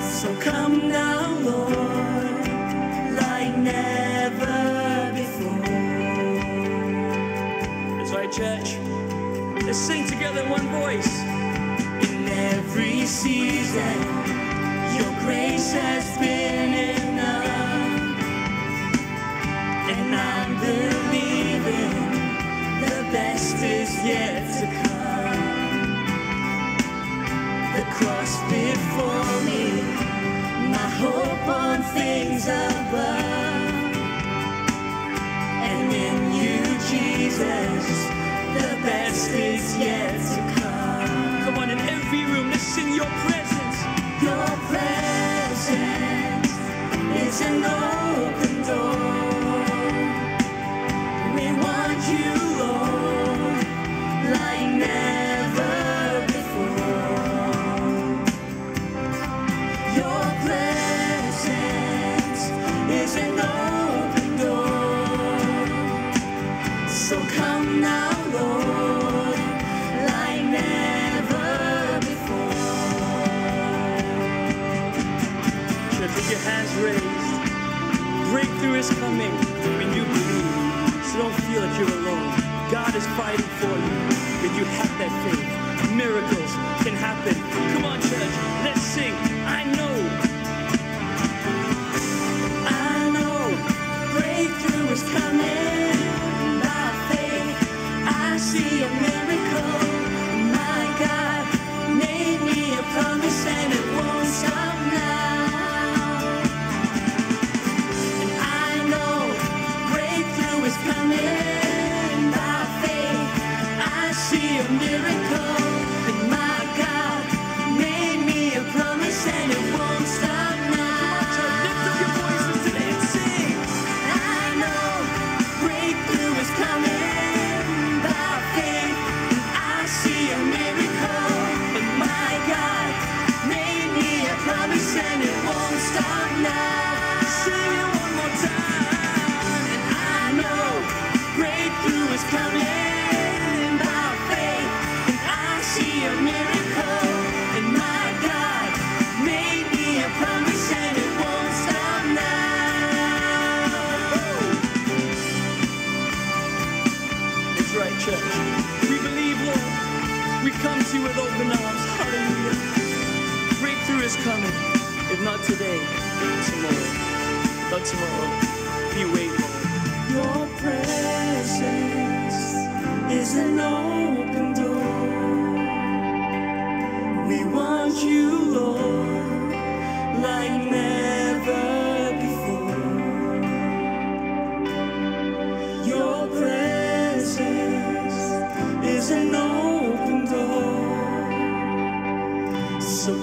So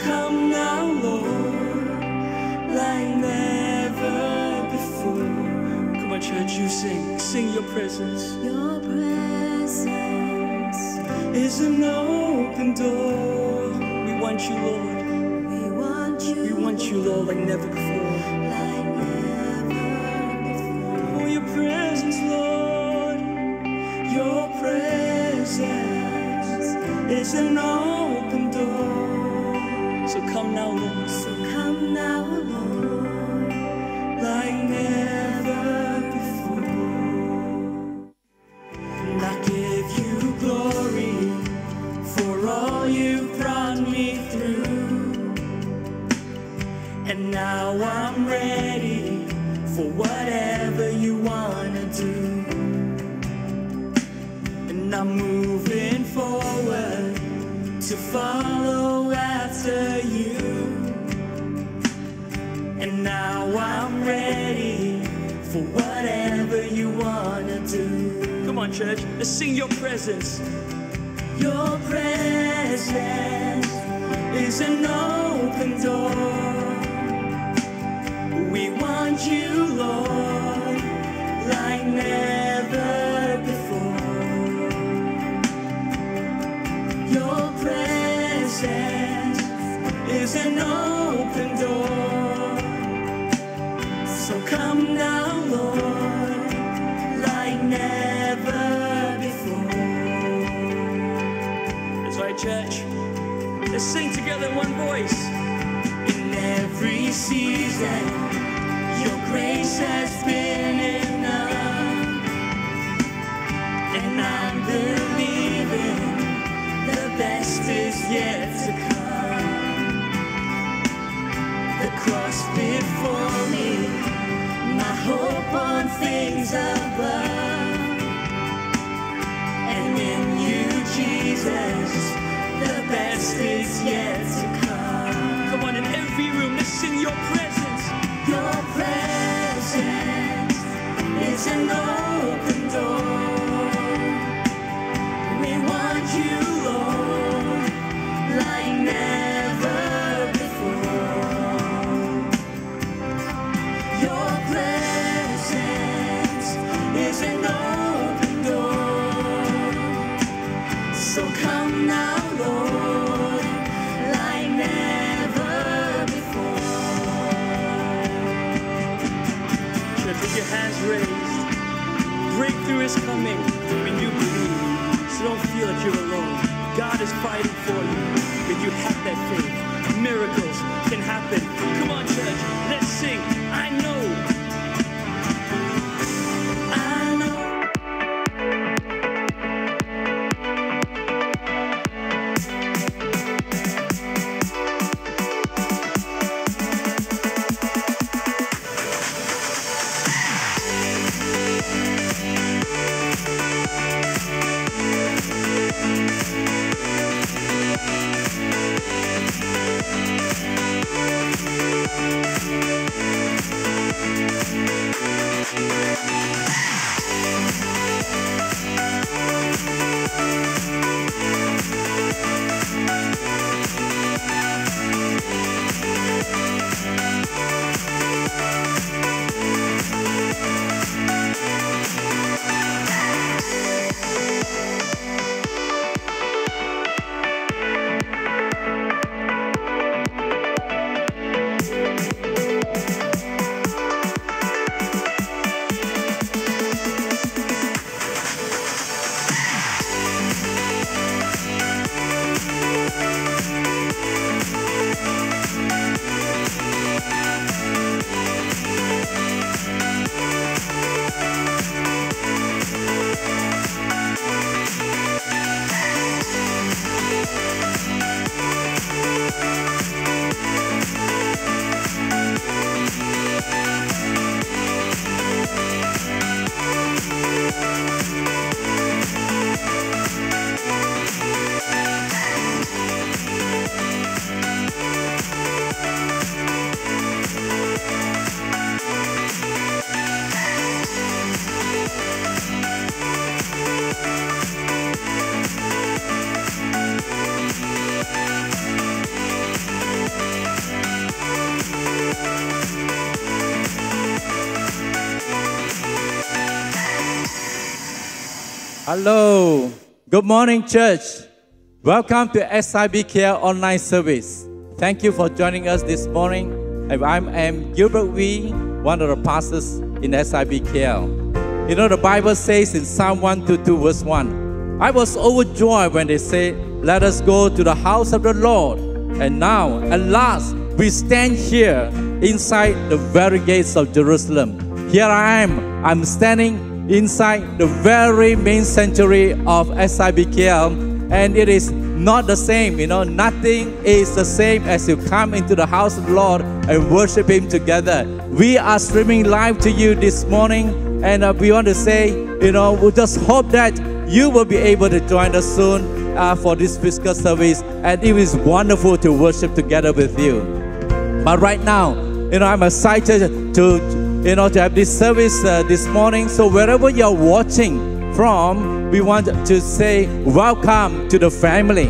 come now, Lord, like presence, your presence is an open door. We want you, Lord. We want you, Lord, like never before. Oh, your presence, Lord. Your presence is an open door. So come now, Lord. So come now, Lord, like never. Now I'm ready for whatever you wanna do, and I'm moving forward to follow after you. And now I'm ready for whatever you wanna do. Come on, church, let's sing your presence. Your presence is an open door. We want you, Lord, like never before. Your presence is an open door. So come now, Lord, like never before. That's right, church. Let's sing together in one voice. In every season, your grace has been enough, and I'm believing the best is yet to come. The cross before me, my hope on things above, and in you, Jesus, the best is yet to come. Come on, in every room, listen, your presence. Your presence is an open door. We want you, Lord, like never before. Your presence is an open door. So come now, Lord, like never before. With your hands raised, breakthrough is coming when you believe. So don't feel that you're alone. God is fighting for you when you have that faith. Miracles can happen. Come on, church, let's sing. I know. Hello. Good morning, church. Welcome to SIBKL online service. Thank you for joining us this morning. I am Gilbert Wee, one of the pastors in SIBKL. You know, the Bible says in Psalm 122, verse 1, I was overjoyed when they said, let us go to the house of the Lord. And now, at last, we stand here inside the very gates of Jerusalem. Here I am. I'm standing inside the very main sanctuary of SIBKL. And it is not the same, you know. Nothing is the same as you come into the house of the Lord and worship Him together. We are streaming live to you this morning. And we want to say, you know, we just hope that you will be able to join us soon for this physical service. And it is wonderful to worship together with you. But right now, you know, I'm excited to have this service this morning. So wherever you're watching from, we want to say welcome to the family.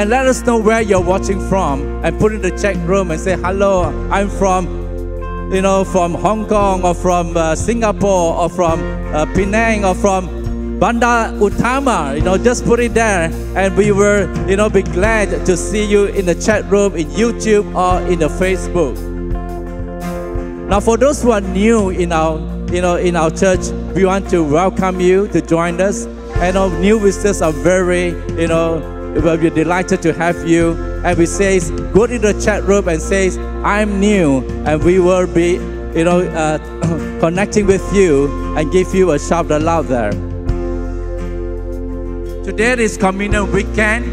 And let us know where you're watching from and put in the chat room and say, hello, I'm from, you know, from Hong Kong or from Singapore or from Penang or from Bandar Utama, you know, just put it there, and we will, you know, be glad to see you in the chat room, in YouTube or in the Facebook. Now, for those who are new in our, you know, in our church, we want to welcome you to join us. And our new visitors are very, you know, we're delighted to have you. And we say, go to the chat room and say, I'm new, and we will be, you know, connecting with you and give you a shout aloud there. Today is communion weekend,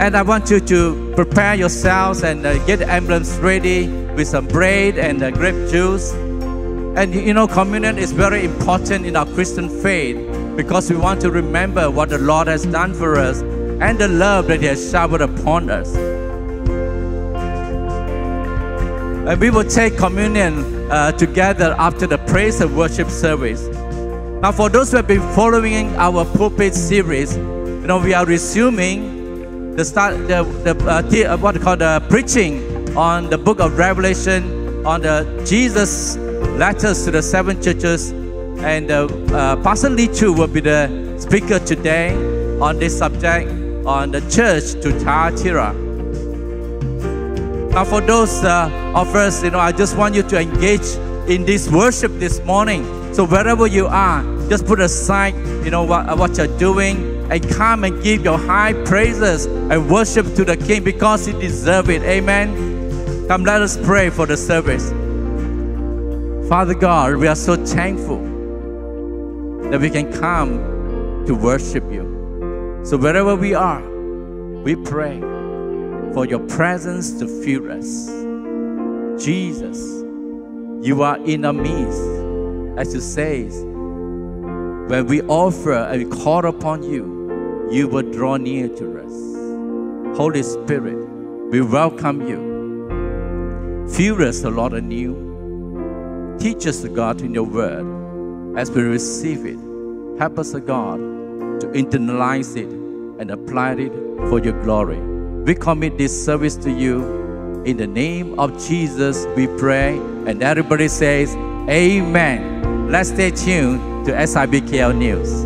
and I want you to prepare yourselves and get the emblems ready with some bread and grape juice. And you know, communion is very important in our Christian faith because we want to remember what the Lord has done for us and the love that He has showered upon us. And we will take communion together after the praise and worship service. Now, for those who have been following our pulpit series, you know, we are resuming the preaching on the book of Revelation, on the Jesus letters to the seven churches, and Pastor Lee Chu will be the speaker today on this subject, on the church to Thyatira. Now, for those of us, you know, I just want you to engage in this worship this morning. So wherever you are, just put aside, you know, what you're doing and come and give your high praises and worship to the King because He deserves it. Amen. Come, let us pray for the service. Father God, we are so thankful that we can come to worship You. So wherever we are, we pray for Your presence to fill us. Jesus, You are in our midst. As You say, when we offer and we call upon You, You will draw near to us. Holy Spirit, we welcome You. Fill us, O Lord, anew. Teach us, O God, in Your word. As we receive it, help us, O God, to internalize it and apply it for Your glory. We commit this service to You. In the name of Jesus, we pray. And everybody says, Amen. Let's stay tuned to SIBKL News.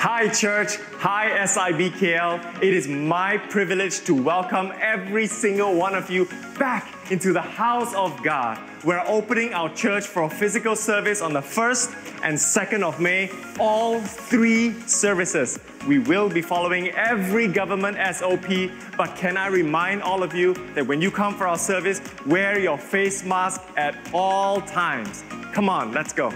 Hi church, hi SIBKL. It is my privilege to welcome every single one of you back into the house of God. We're opening our church for a physical service on the 1st and 2nd of May, all three services. We will be following every government SOP, but can I remind all of you that when you come for our service, wear your face mask at all times. Come on, let's go.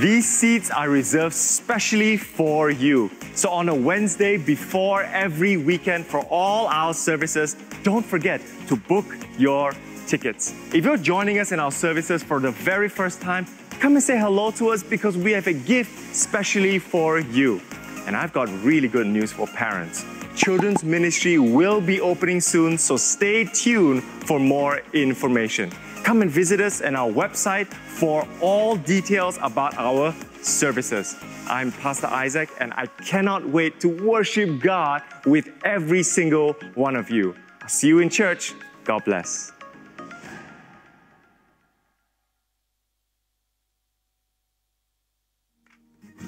These seats are reserved specially for you. So on a Wednesday before every weekend for all our services, don't forget to book your tickets. If you're joining us in our services for the very first time, come and say hello to us because we have a gift specially for you. And I've got really good news for parents. Children's ministry will be opening soon, so stay tuned for more information. Come and visit us on our website for all details about our services. I'm Pastor Isaac, and I cannot wait to worship God with every single one of you. I'll see you in church. God bless.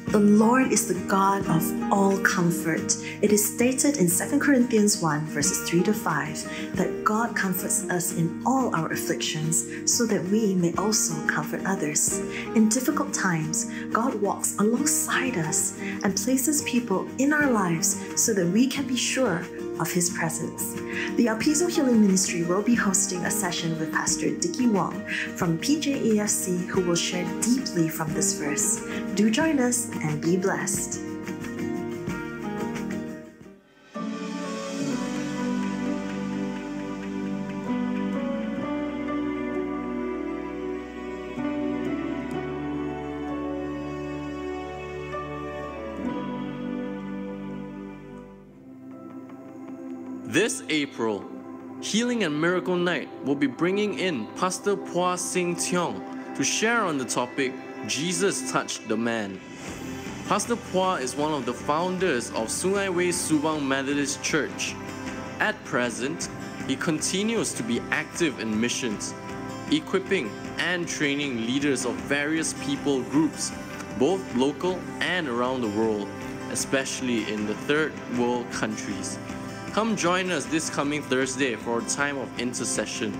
The Lord is the God of all comfort. It is stated in 2 Corinthians 1, verses 3-5, that God comforts us in all our afflictions so that we may also comfort others. In difficult times, God walks alongside us and places people in our lives so that we can be sure of His presence. The Alpizo Healing Ministry will be hosting a session with Pastor Dicky Wong from PJ AFC, who will share deeply from this verse. Do join us and be blessed. This April, Healing and Miracle Night will be bringing in Pastor Pua Sing Tiong to share on the topic, Jesus Touched the Man. Pastor Pua is one of the founders of Sungai Wei Subang Methodist Church. At present, he continues to be active in missions, equipping and training leaders of various people groups, both local and around the world, especially in the third world countries. Come join us this coming Thursday for a time of intercession.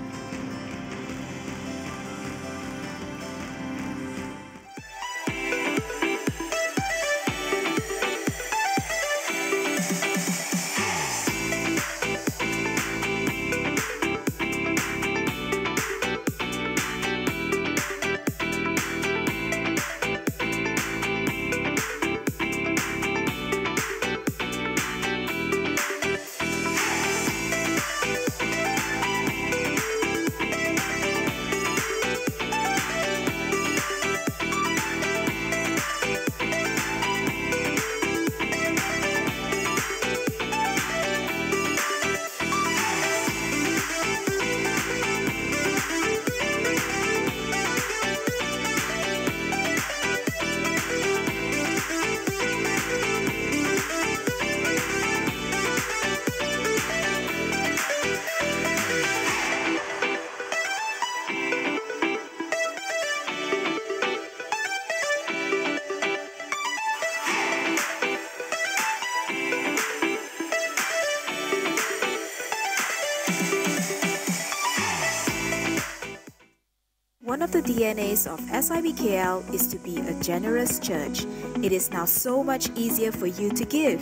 One of the DNAs of SIBKL is to be a generous church. It is now so much easier for you to give.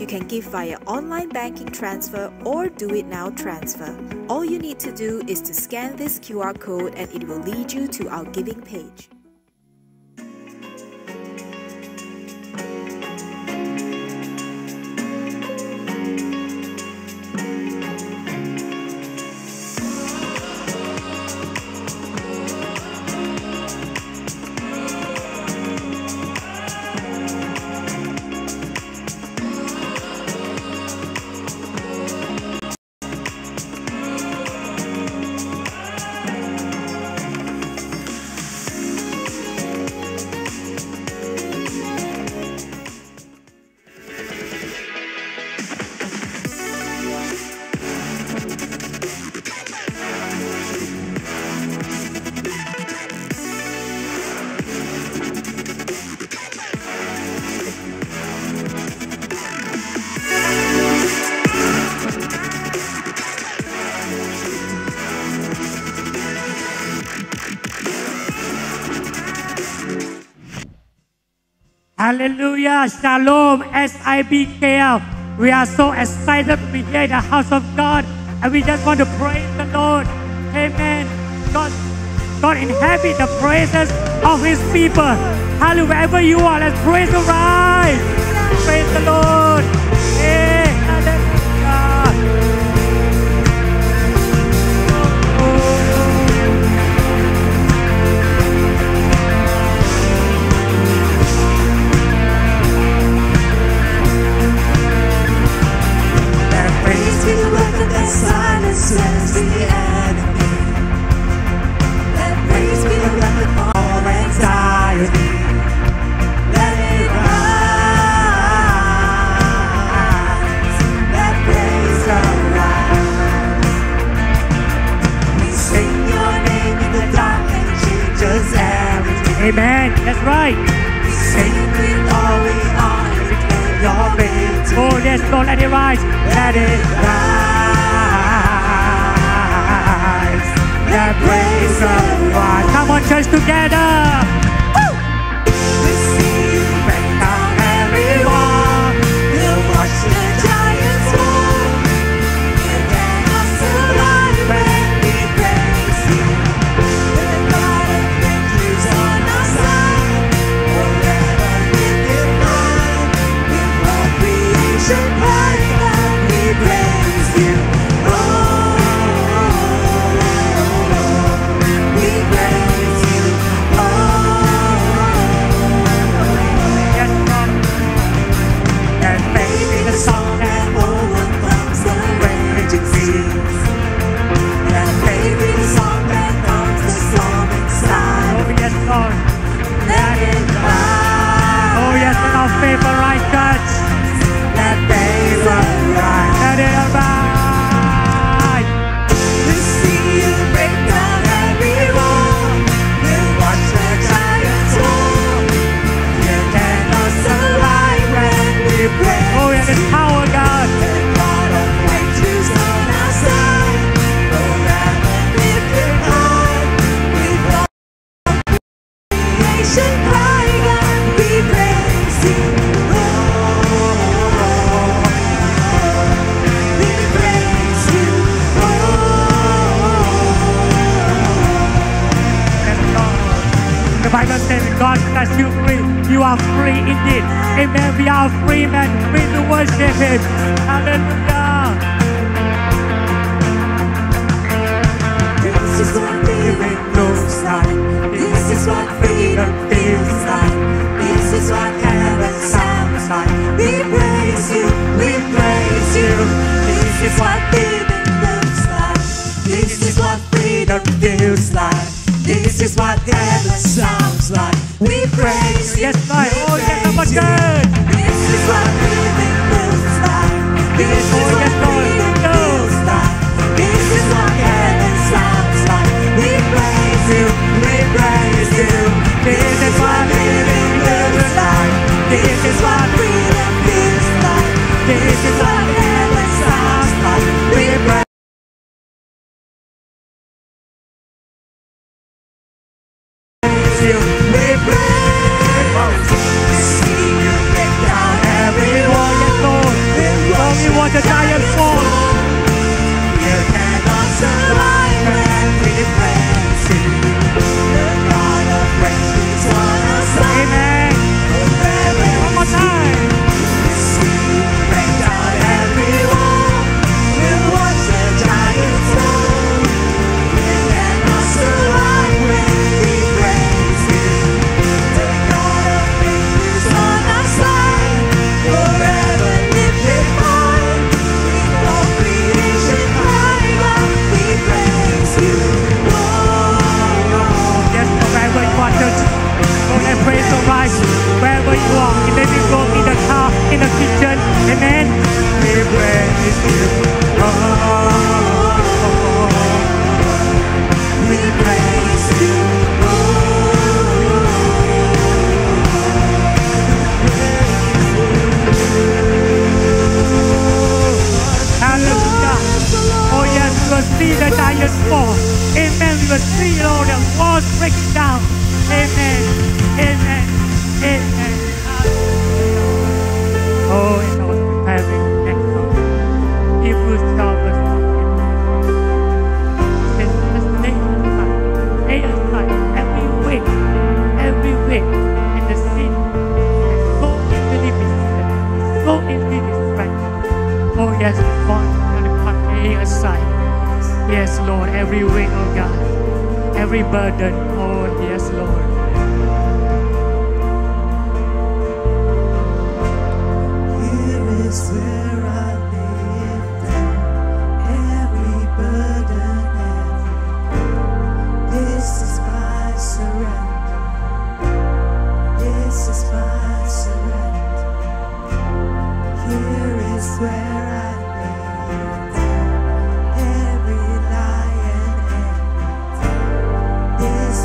You can give via online banking transfer or Do It Now transfer. All you need to do is to scan this QR code and it will lead you to our giving page. Hallelujah, Shalom, SIBKL. We are so excited to be here in the house of God, and we just want to praise the Lord. Amen. God inhabits the praises of His people. Hallelujah, wherever you are, let's praise the rise. Praise the Lord. Hey, hallelujah. Amen. That's right. Sacred all we are, your beauty. Oh yes, Lord, let it rise. Let it rise. The praise of God. Come on, church, together. This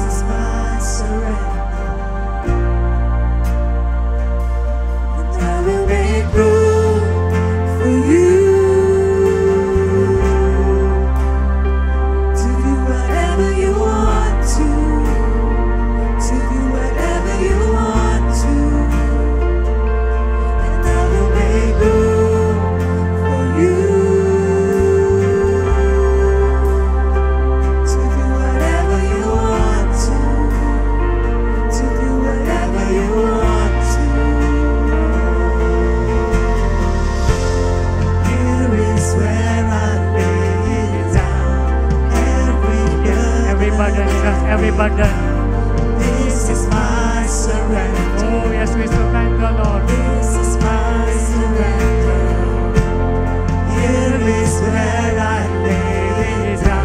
is burden, cast every burden. This is my surrender. Oh, yes, we surrender, Lord. This is my surrender. Here is where I lay it down.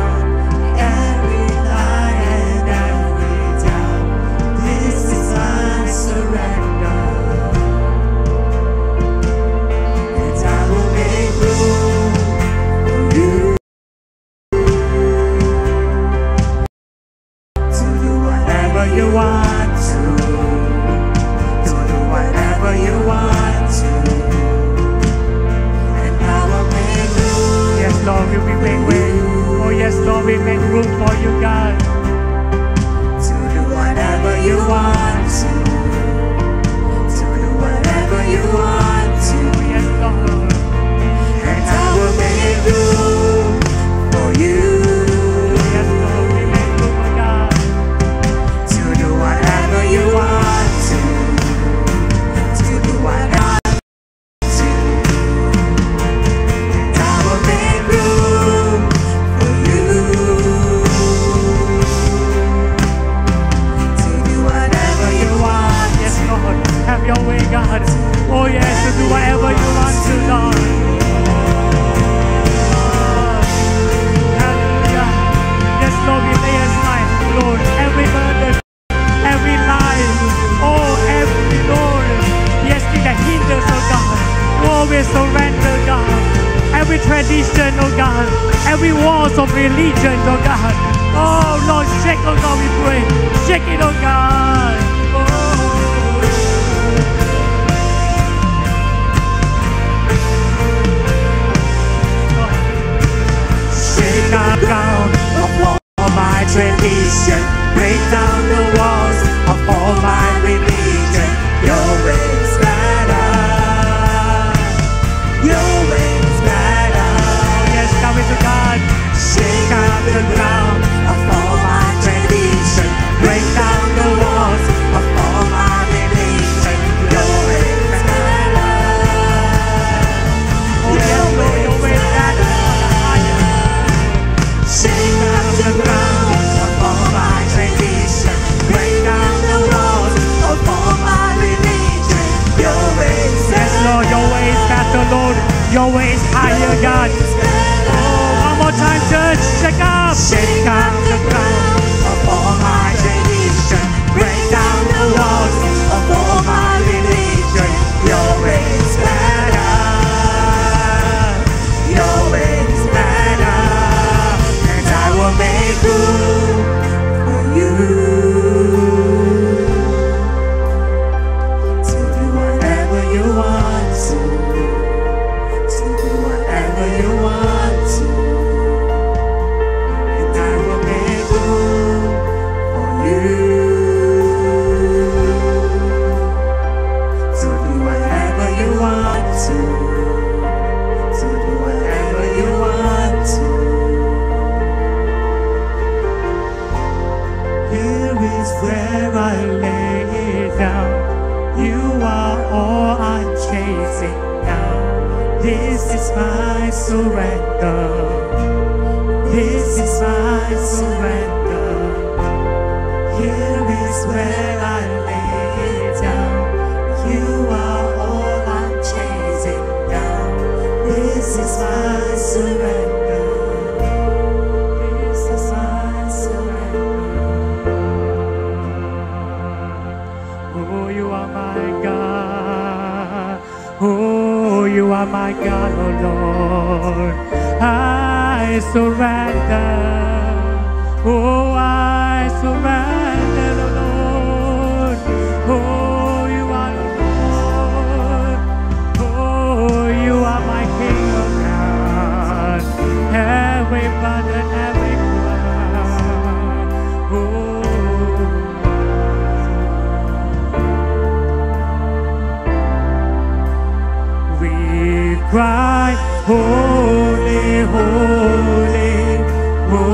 Cry, holy, holy, holy.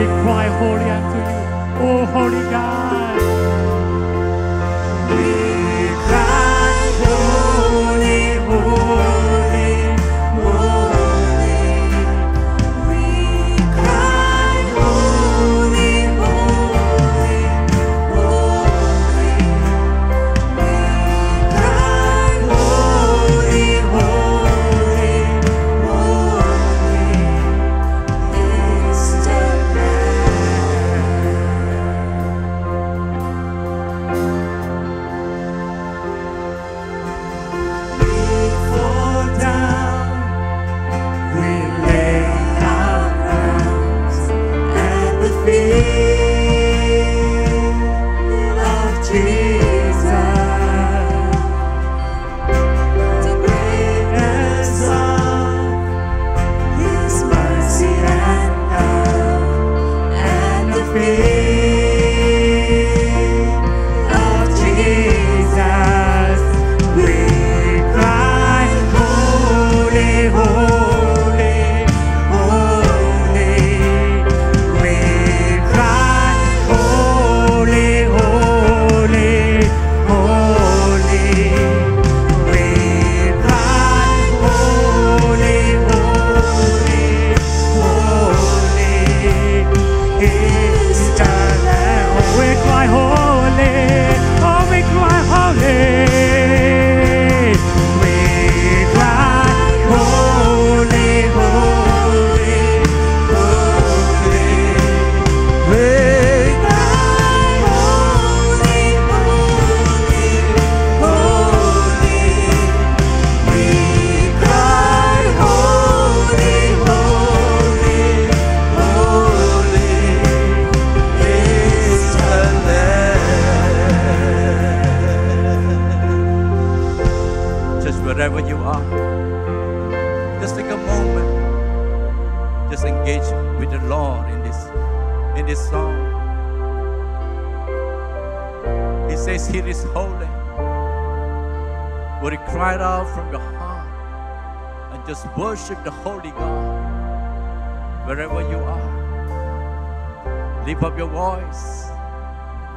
we cry holy unto you, O holy God.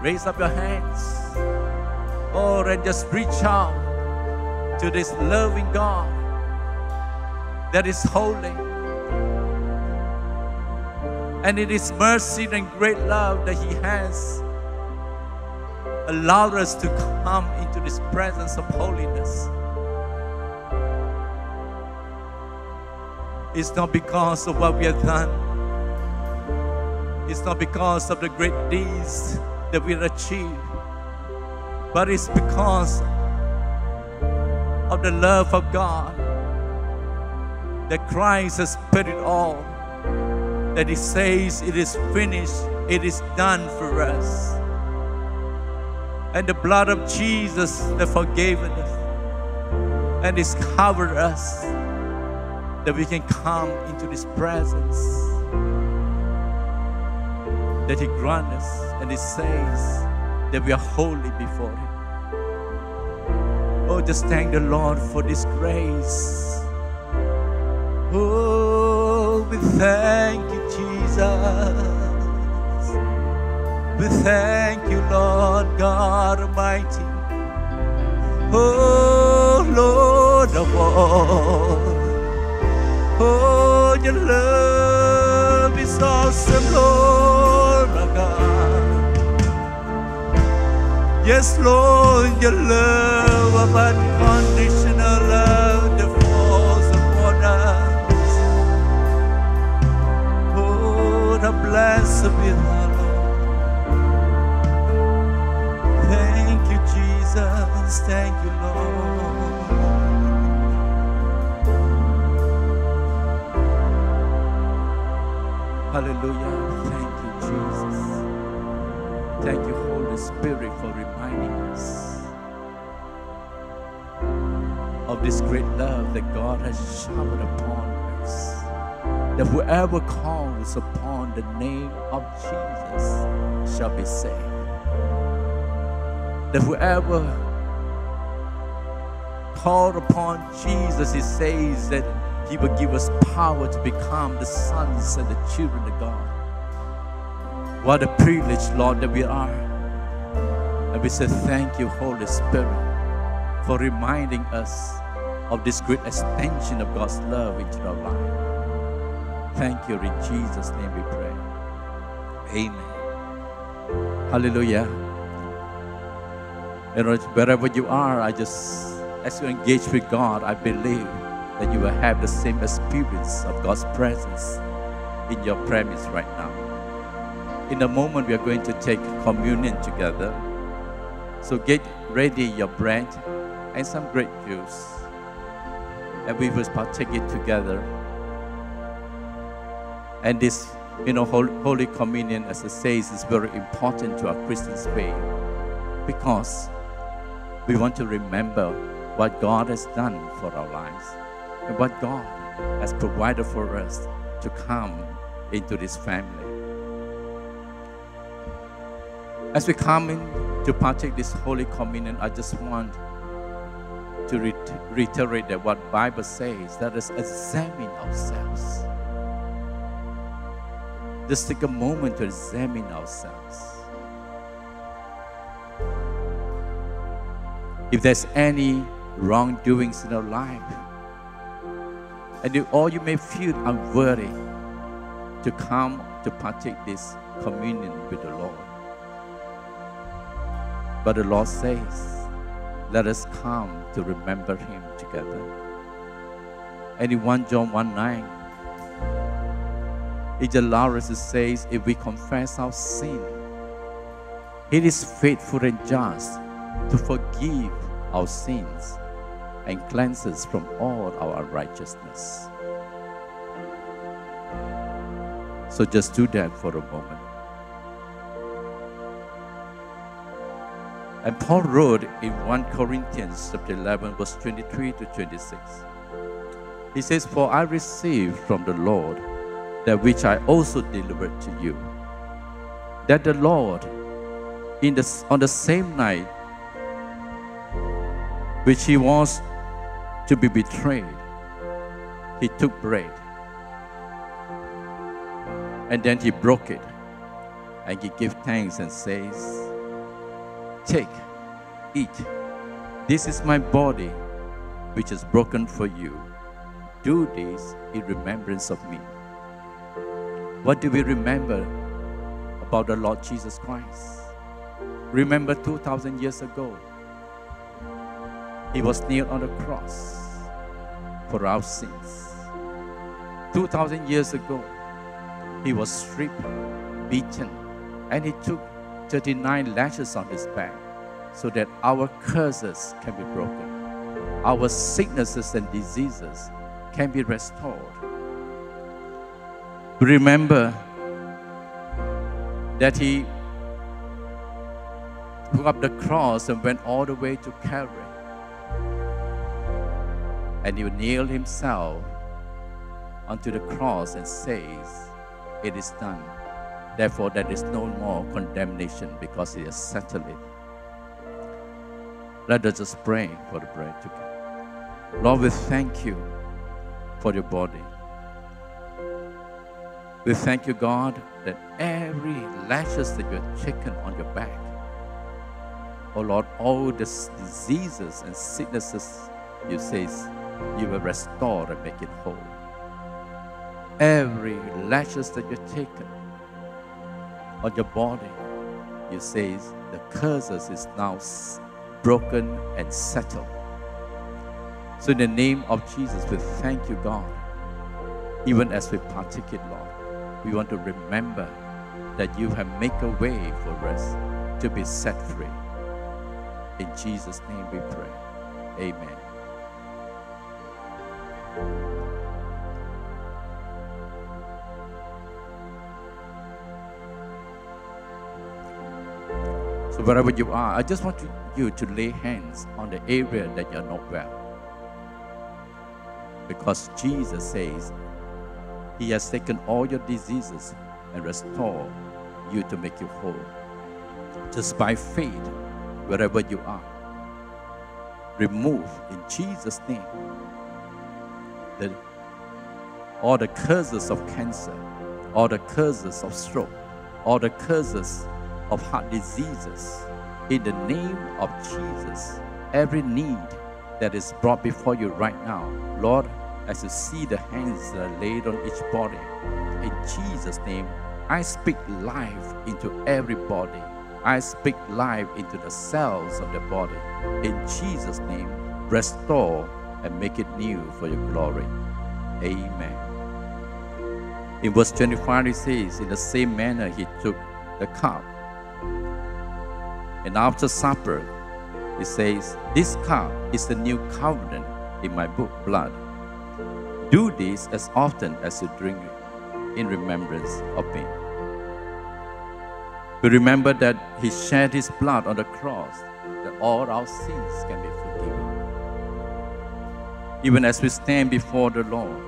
Raise up your hands, oh, and just reach out to this loving God that is holy, and it is mercy and great love that He has allowed us to come into this presence of holiness. It's not because of what we have done, it's not because of the great deeds that we'll achieve, but it's because of the love of God that Christ has paid it all, that He says it is finished, it is done for us, and the blood of Jesus that forgave us and is covered us, that we can come into this presence that He grants us. And it says that we are holy before Him. Oh, just thank the Lord for this grace. Oh, we thank you, Jesus. We thank you, Lord God Almighty. Oh, Lord of all. Oh, your love is awesome, Lord my God. Yes, Lord, your love of unconditional love that falls upon us. Oh, the blessed be our Lord. Thank you, Jesus. Thank you, Lord. Hallelujah. Thank you, Jesus. Thank you, Holy Spirit, for reminding us of this great love that God has showered upon us, that whoever calls upon the name of Jesus shall be saved, that whoever called upon Jesus, He says that He will give us power to become the sons and the children of God. What a privilege, Lord, that we are. And we say thank you, Holy Spirit, for reminding us of this great extension of God's love into our life. Thank you. In Jesus' name we pray. Amen. Hallelujah. And wherever you are, I just, as you engage with God, I believe that you will have the same experience of God's presence in your premise right now. In a moment, we are going to take communion together. So get ready your bread and some grape juice, and we will partake it together. And this, you know, Holy Communion, as it says, is very important to our Christian faith, because we want to remember what God has done for our lives and what God has provided for us to come into this family. As we come in to partake this Holy Communion, I just want to reiterate that what Bible says, that is, examine ourselves. Just take a moment to examine ourselves. If there's any wrongdoings in our life, and if, or you may feel unworthy to come to partake this communion with the Lord. But the Lord says, let us come to remember Him together. And in 1 John 1:9, it allows us to say, if we confess our sin, He is faithful and just to forgive our sins and cleanse us from all our unrighteousness. So just do that for a moment. And Paul wrote in 1 Corinthians chapter 11, verse 23 to 26. He says, for I received from the Lord that which I also delivered to you, that the Lord, on the same night which He was to be betrayed, He took bread, and then He broke it, and He gave thanks and says, take, eat. This is my body, which is broken for you. Do this in remembrance of me. What do we remember about the Lord Jesus Christ? Remember 2,000 years ago, He was nailed on the cross for our sins. 2,000 years ago, He was stripped, beaten, and He took 39 lashes on His back, so that our curses can be broken, our sicknesses and diseases can be restored. Remember that He took up the cross and went all the way to Calvary, and He nailed Himself onto the cross and says, it is done. Therefore, there is no more condemnation, because He has settled it. Let us just pray for the bread together. Lord, we thank You for Your body. We thank You, God, that every lashes that You have taken on Your back, oh Lord, all the diseases and sicknesses, You say, You will restore and make it whole. Every lashes that You have taken on Your body, You say, the curses is now broken and settled. So in the name of Jesus, we thank You, God. Even as we partake it, Lord, we want to remember that You have made a way for us to be set free. In Jesus' name we pray. Amen. So wherever you are, I just want you to lay hands on the area that you're not well, because Jesus says He has taken all your diseases and restored you to make you whole. Just by faith, wherever you are, remove in Jesus' name all the curses of cancer, all the curses of stroke, or the curses of heart diseases. In the name of Jesus, every need that is brought before you right now, Lord, as you see the hands that are laid on each body, in Jesus' name, I speak life into every body. I speak life into the cells of the body. In Jesus' name, restore and make it new for your glory. Amen. In verse 25, it says, in the same manner he took the cup. And after supper, it says, this cup is the new covenant in my blood. Do this as often as you drink it in remembrance of me. We remember that he shed his blood on the cross, that all our sins can be forgiven. Even as we stand before the Lord,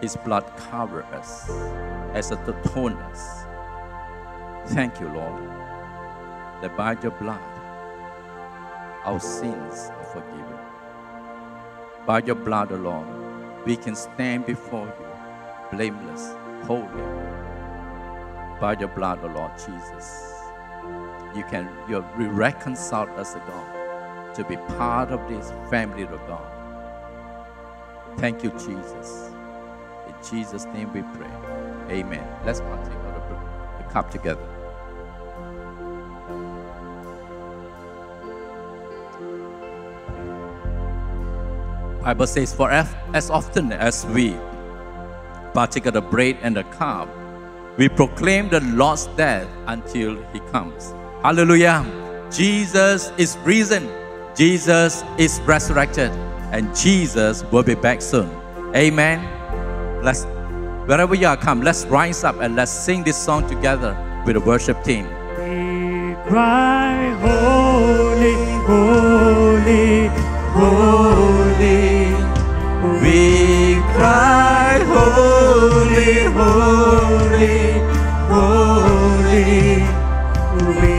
his blood covers us as it atones us. Thank you, Lord, that by your blood, our sins are forgiven. By your blood alone, we can stand before you, blameless, holy. By your blood, O Lord Jesus, you reconciled us, O God, to be part of this family, O God. Thank you, Jesus. In Jesus' name we pray. Amen. Let's partake of the cup together. The Bible says, for as often as we partake of the bread and the cup, we proclaim the Lord's death until he comes. Hallelujah! Jesus is risen. Jesus is resurrected. And Jesus will be back soon. Amen. Let's, wherever you are, come. Let's rise up and let's sing this song together with the worship team. We cry, holy, holy, holy. We cry, holy, holy, holy. We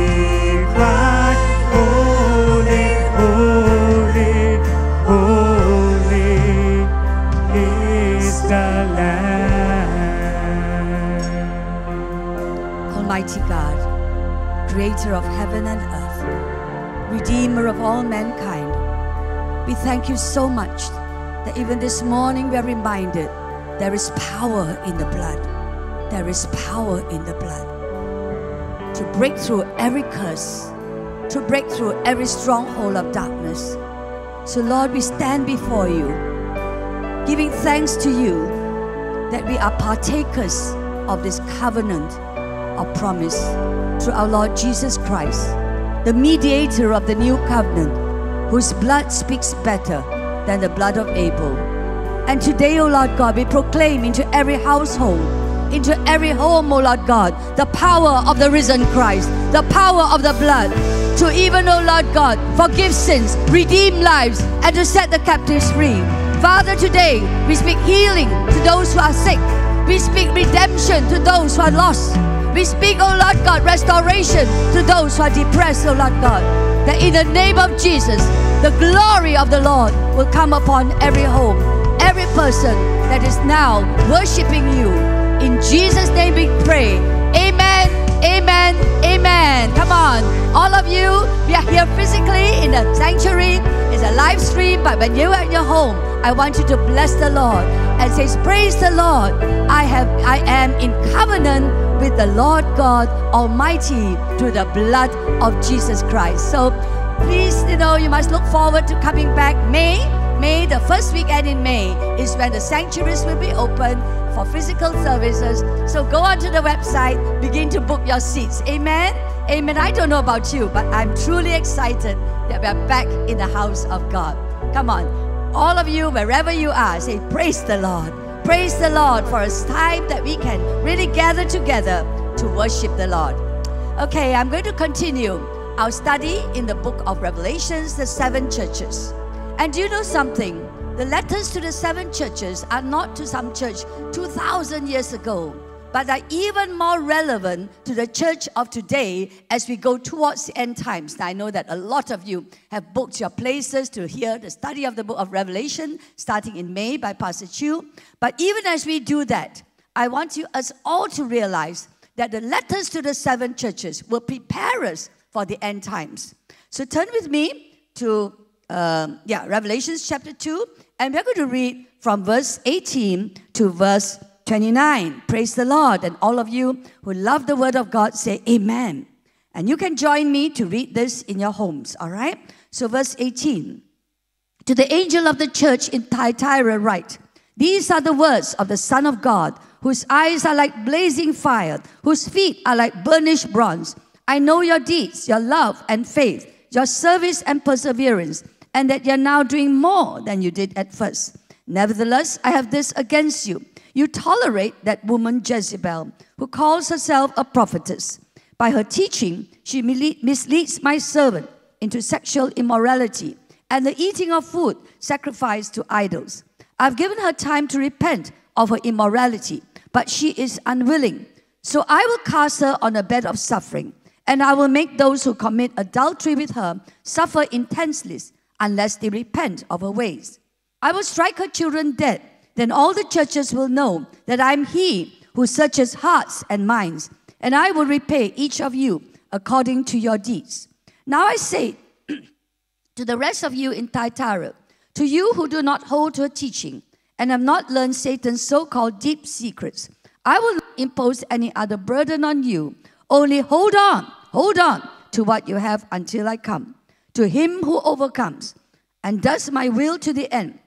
cry, holy, holy, holy is the Lamb. Almighty God, creator of heaven and earth, redeemer of all mankind, we thank you so much that even this morning we are reminded there is power in the blood. There is power in the blood to break through every curse, to break through every stronghold of darkness. So Lord, we stand before you, giving thanks to you that we are partakers of this covenant of promise through our Lord Jesus Christ, the mediator of the new covenant, whose blood speaks better than the blood of Abel. And today, O Lord God, we proclaim into every household, into every home, O Lord God, the power of the risen Christ, the power of the blood, to even, O Lord God, forgive sins, redeem lives, and to set the captives free. Father, today we speak healing to those who are sick. We speak redemption to those who are lost. We speak, O Lord God, restoration to those who are depressed, O Lord God, that in the name of Jesus, the glory of the Lord will come upon every home, every person that is now worshiping you. In Jesus' name we pray. Amen, amen, amen. Come on, all of you, we are here physically in the sanctuary. It's a live stream, but when you are at your home, I want you to bless the Lord and say, praise the Lord. I am in covenant with the Lord God Almighty through the blood of Jesus Christ. So please, you know, you must look forward to coming back May. The first weekend in May is when the sanctuaries will be open for physical services. So go onto the website, begin to book your seats. Amen? Amen. I don't know about you, but I'm truly excited that we're back in the house of God. Come on, all of you, wherever you are, say, praise the Lord. Praise the Lord for a time that we can really gather together to worship the Lord. Okay, I'm going to continue our study in the book of Revelations, the seven churches. And do you know something? The letters to the seven churches are not to some church 2,000 years ago, but are even more relevant to the church of today as we go towards the end times. Now, I know that a lot of you have booked your places to hear the study of the book of Revelation starting in May by Pastor Chu. But even as we do that, I want us all to realize that the letters to the seven churches will prepare us for the end times. So turn with me to Revelation chapter 2, and we're going to read from verse 18 to verse 29. Praise the Lord. And all of you who love the word of God, say amen. And you can join me to read this in your homes, all right? So verse 18. To the angel of the church in Thyatira write, these are the words of the Son of God, whose eyes are like blazing fire, whose feet are like burnished bronze. I know your deeds, your love and faith, your service and perseverance, and that you're now doing more than you did at first. Nevertheless, I have this against you. You tolerate that woman Jezebel, who calls herself a prophetess. By her teaching, she misleads my servant into sexual immorality and the eating of food sacrificed to idols. I've given her time to repent of her immorality, but she is unwilling. So I will cast her on a bed of suffering, and I will make those who commit adultery with her suffer intensely unless they repent of her ways. I will strike her children dead. Then all the churches will know that I am he who searches hearts and minds, and I will repay each of you according to your deeds. Now I say to the rest of you in Thyatira, to you who do not hold to her teaching and have not learned Satan's so-called deep secrets, I will not impose any other burden on you. Only hold on to what you have until I come. To him who overcomes and does my will to the end,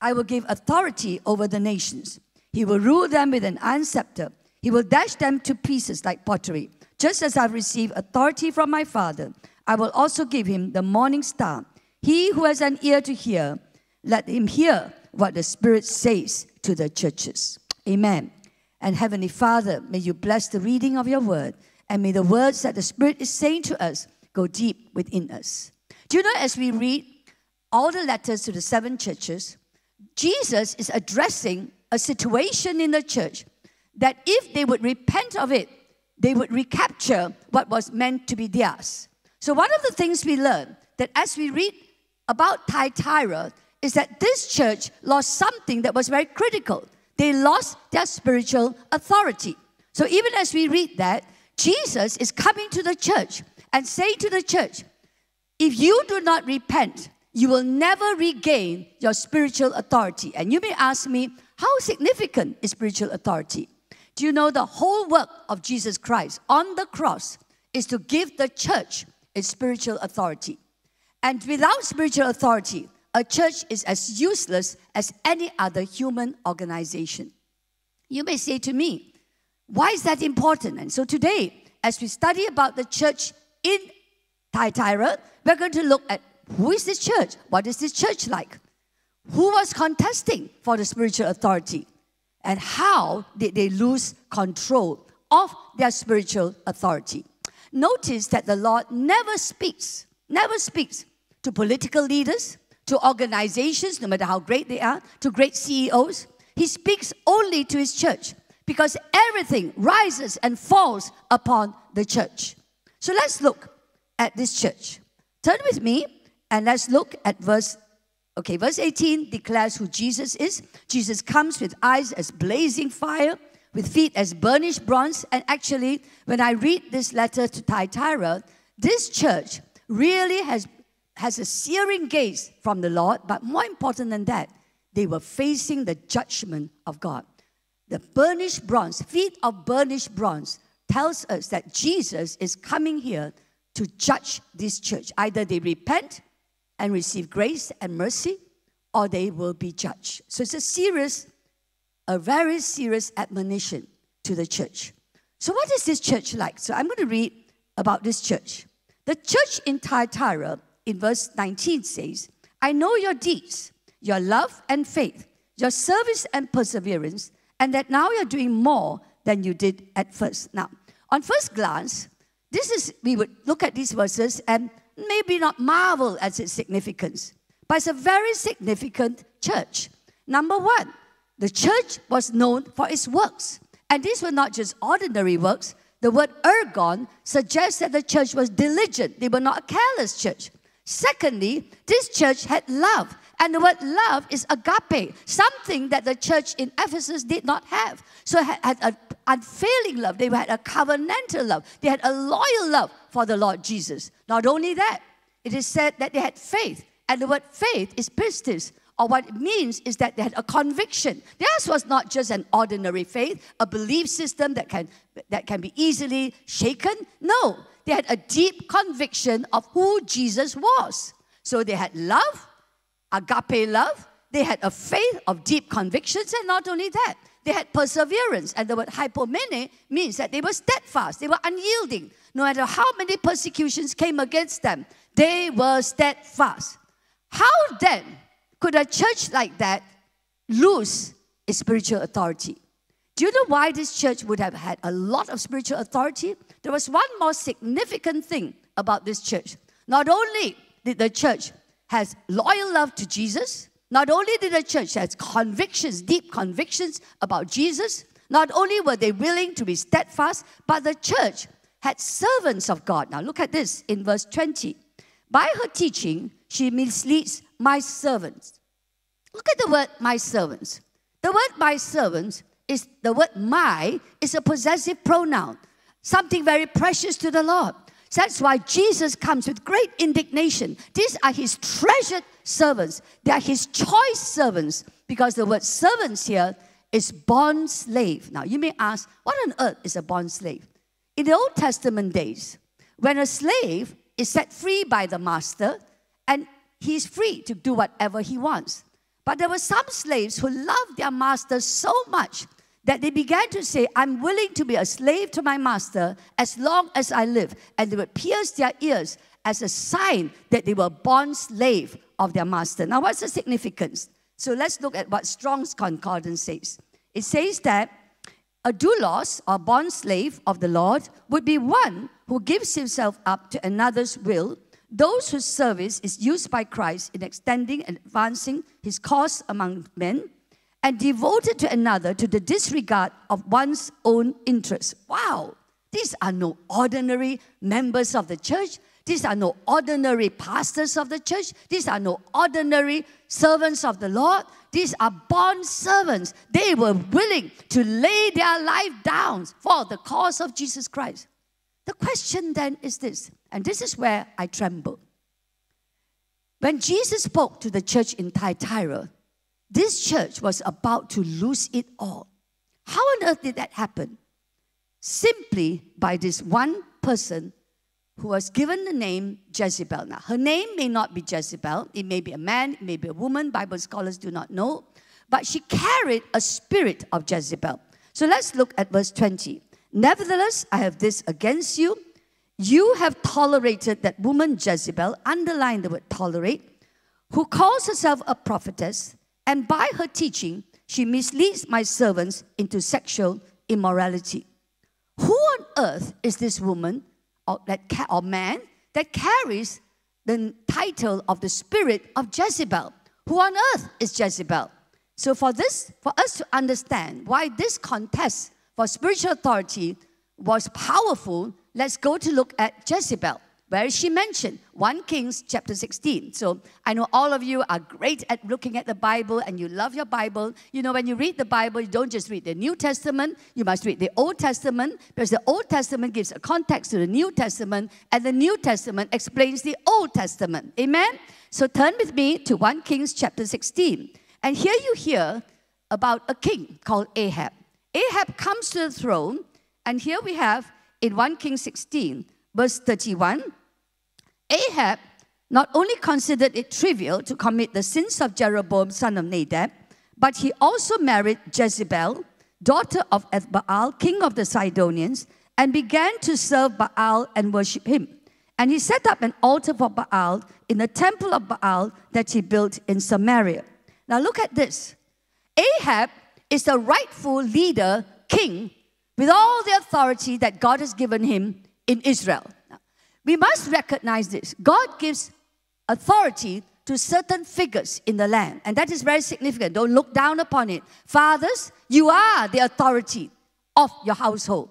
I will give authority over the nations. He will rule them with an iron scepter. He will dash them to pieces like pottery. Just as I received authority from my Father, I will also give him the morning star. He who has an ear to hear, let him hear what the Spirit says to the churches. Amen. And Heavenly Father, may you bless the reading of your word, and may the words that the Spirit is saying to us go deep within us. Do you know, as we read all the letters to the seven churches, Jesus is addressing a situation in the church that if they would repent of it, they would recapture what was meant to be theirs. So one of the things we learn that as we read about Thyatira is that this church lost something that was very critical. They lost their spiritual authority. So even as we read that, Jesus is coming to the church and saying to the church, if you do not repent, you will never regain your spiritual authority. And you may ask me, how significant is spiritual authority? Do you know the whole work of Jesus Christ on the cross is to give the church its spiritual authority? And without spiritual authority, a church is as useless as any other human organization. You may say to me, why is that important? And so today, as we study about the church in Thyatira, we're going to look at who is this church? What is this church like? Who was contesting for the spiritual authority? And how did they lose control of their spiritual authority? Notice that the Lord never speaks to political leaders, to organizations, no matter how great they are, to great CEOs. He speaks only to his church because everything rises and falls upon the church. So let's look at this church. Turn with me and let's look at verse 18 declares who Jesus is. Jesus comes with eyes as blazing fire, with feet as burnished bronze. And actually, when I read this letter to Thyatira, this church really has a searing gaze from the Lord. But more important than that, they were facing the judgment of God. The burnished bronze, feet of burnished bronze, tells us that Jesus is coming here to judge this church. Either they repent and receive grace and mercy, or they will be judged. So it's a very serious admonition to the church. So what is this church like? So I'm going to read about this church. The church in Thyatira, in verse 19 says, I know your deeds, your love and faith, your service and perseverance, and that now you're doing more than you did at first. Now, on first glance, we would look at these verses and maybe not marvel at its significance, but it's a very significant church. Number one, the church was known for its works. And these were not just ordinary works. The word ergon suggests that the church was diligent. They were not a careless church. Secondly, this church had love And the word love is agape, something that the church in Ephesus did not have. So it had an unfailing love. They had a covenantal love. They had a loyal love for the Lord Jesus. Not only that, it is said that they had faith. And the word faith is pistis, or what it means is that they had a conviction. Theirs was not just an ordinary faith, a belief system that can be easily shaken. No, they had a deep conviction of who Jesus was. So they had love, agape love. They had a faith of deep convictions, and not only that, they had perseverance. And the word hypomene means that they were steadfast, they were unyielding. No matter how many persecutions came against them, they were steadfast. How then could a church like that lose its spiritual authority? Do you know why this church would have had a lot of spiritual authority? There was one more significant thing about this church. Not only did the church have loyal love to Jesus, not only did the church have convictions, deep convictions about Jesus, not only were they willing to be steadfast, but the church had servants of God. Now look at this in verse 20. By her teaching, she misleads my servants. Look at the word my servants. The word my servants is, the word my is a possessive pronoun, something very precious to the Lord. That's why Jesus comes with great indignation. These are his treasured servants. They are his choice servants, because the word servants here is bond slave. Now you may ask, what on earth is a bond slave? In the Old Testament days, when a slave is set free by the master, and he's free to do whatever he wants. But there were some slaves who loved their master so much that they began to say, I'm willing to be a slave to my master as long as I live. And they would pierce their ears as a sign that they were born slave of their master. Now, what's the significance? So let's look at what Strong's Concordance says. It says that a doulos, or bond slave of the Lord, would be one who gives himself up to another's will, those whose service is used by Christ in extending and advancing his cause among men, and devoted to another to the disregard of one's own interests. Wow! These are no ordinary members of the church. These are no ordinary pastors of the church. These are no ordinary servants of the Lord. These are bond servants. They were willing to lay their life down for the cause of Jesus Christ. The question then is this, and this is where I tremble. When Jesus spoke to the church in Thyatira, this church was about to lose it all. How on earth did that happen? Simply by this one person who was given the name Jezebel. Now, her name may not be Jezebel. It may be a man, it may be a woman. Bible scholars do not know. But she carried a spirit of Jezebel. So let's look at verse 20. Nevertheless, I have this against you. You have tolerated that woman Jezebel, underline the word tolerate, who calls herself a prophetess, and by her teaching, she misleads my servants into sexual immorality. Who on earth is this woman or man that carries the title of the spirit of Jezebel? Who on earth is Jezebel? So for us to understand why this contest for spiritual authority was powerful, let's go to look at Jezebel. Where is she mentioned? 1 Kings chapter 16. So I know all of you are great at looking at the Bible and you love your Bible. You know, when you read the Bible, you don't just read the New Testament, you must read the Old Testament, because the Old Testament gives a context to the New Testament, and the New Testament explains the Old Testament. Amen? So turn with me to 1 Kings chapter 16. And here you hear about a king called Ahab. Ahab comes to the throne, and here we have in 1 Kings 16, verse 31, Ahab not only considered it trivial to commit the sins of Jeroboam, son of Nadab, but he also married Jezebel, daughter of Ethbaal, king of the Sidonians, and began to serve Baal and worship him. And he set up an altar for Baal in the temple of Baal that he built in Samaria. Now look at this. Ahab is the rightful leader, king, with all the authority that God has given him in Israel. We must recognize this. God gives authority to certain figures in the land, and that is very significant. Don't look down upon it. Fathers, you are the authority of your household.